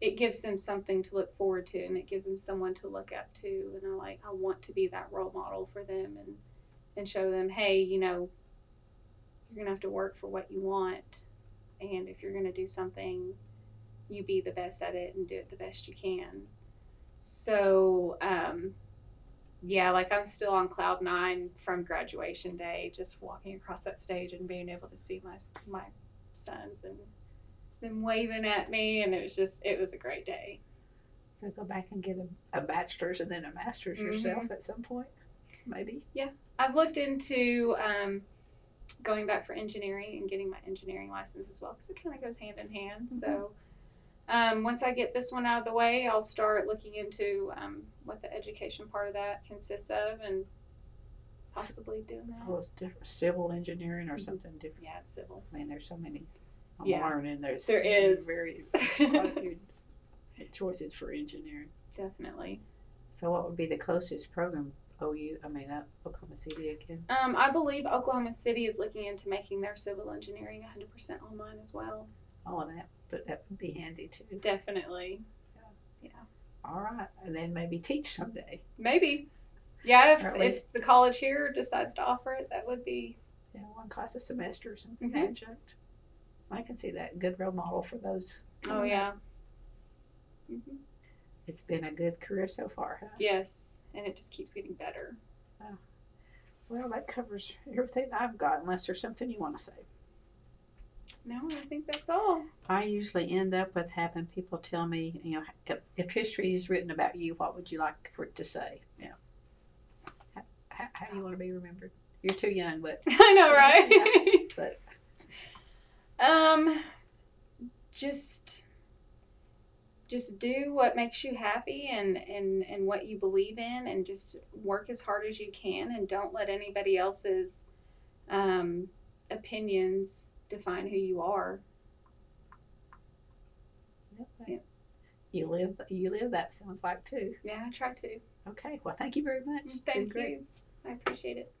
it gives them something to look forward to, and it gives them someone to look up to. And I want to be that role model for them, and show them, hey, you know, you're going to have to work for what you want. And if you're going to do something, you be the best at it and do it the best you can. So, yeah, like, I'm still on cloud 9 from graduation day, just walking across that stage and being able to see my sons and them waving at me, and it was a great day. So go back and get a bachelor's and then a master's mm-hmm. yourself at some point, maybe? Yeah. I've looked into going back for engineering and getting my engineering license as well, because it kind of goes hand in hand. Mm-hmm. So once I get this one out of the way, I'll start looking into what the education part of that consists of, and possibly doing that. Well, it's different. Civil engineering or mm-hmm. something different. Yeah, it's civil. I mean, there's so many I'm learning there is very quite a few choices for engineering. Definitely. So what would be the closest program? Oklahoma City again? I believe Oklahoma City is looking into making their civil engineering 100% online as well. Oh, that would be handy too. Definitely. Yeah. All right. And then maybe teach someday. Maybe. Yeah, if the college here decides to offer it, that would be... Yeah, one class a semester or something. Mm-hmm. Project. I can see that. Good role model for those. Oh, yeah. Mm-hmm. It's been a good career so far, huh? Yes, and it just keeps getting better. Oh. Well, that covers everything I've got, unless there's something you want to say. No, I think that's all. I usually end up with having people tell me, you know, if history is written about you, what would you like for it to say? Yeah. How do you want to be remembered? You're too young, but... I know, right? Yeah, but. Just do what makes you happy and what you believe in, and just work as hard as you can, and don't let anybody else's opinions define who you are. Yeah. You live that sounds like too. Yeah, I try to. Okay, well, thank you very much. Thank you. I appreciate it.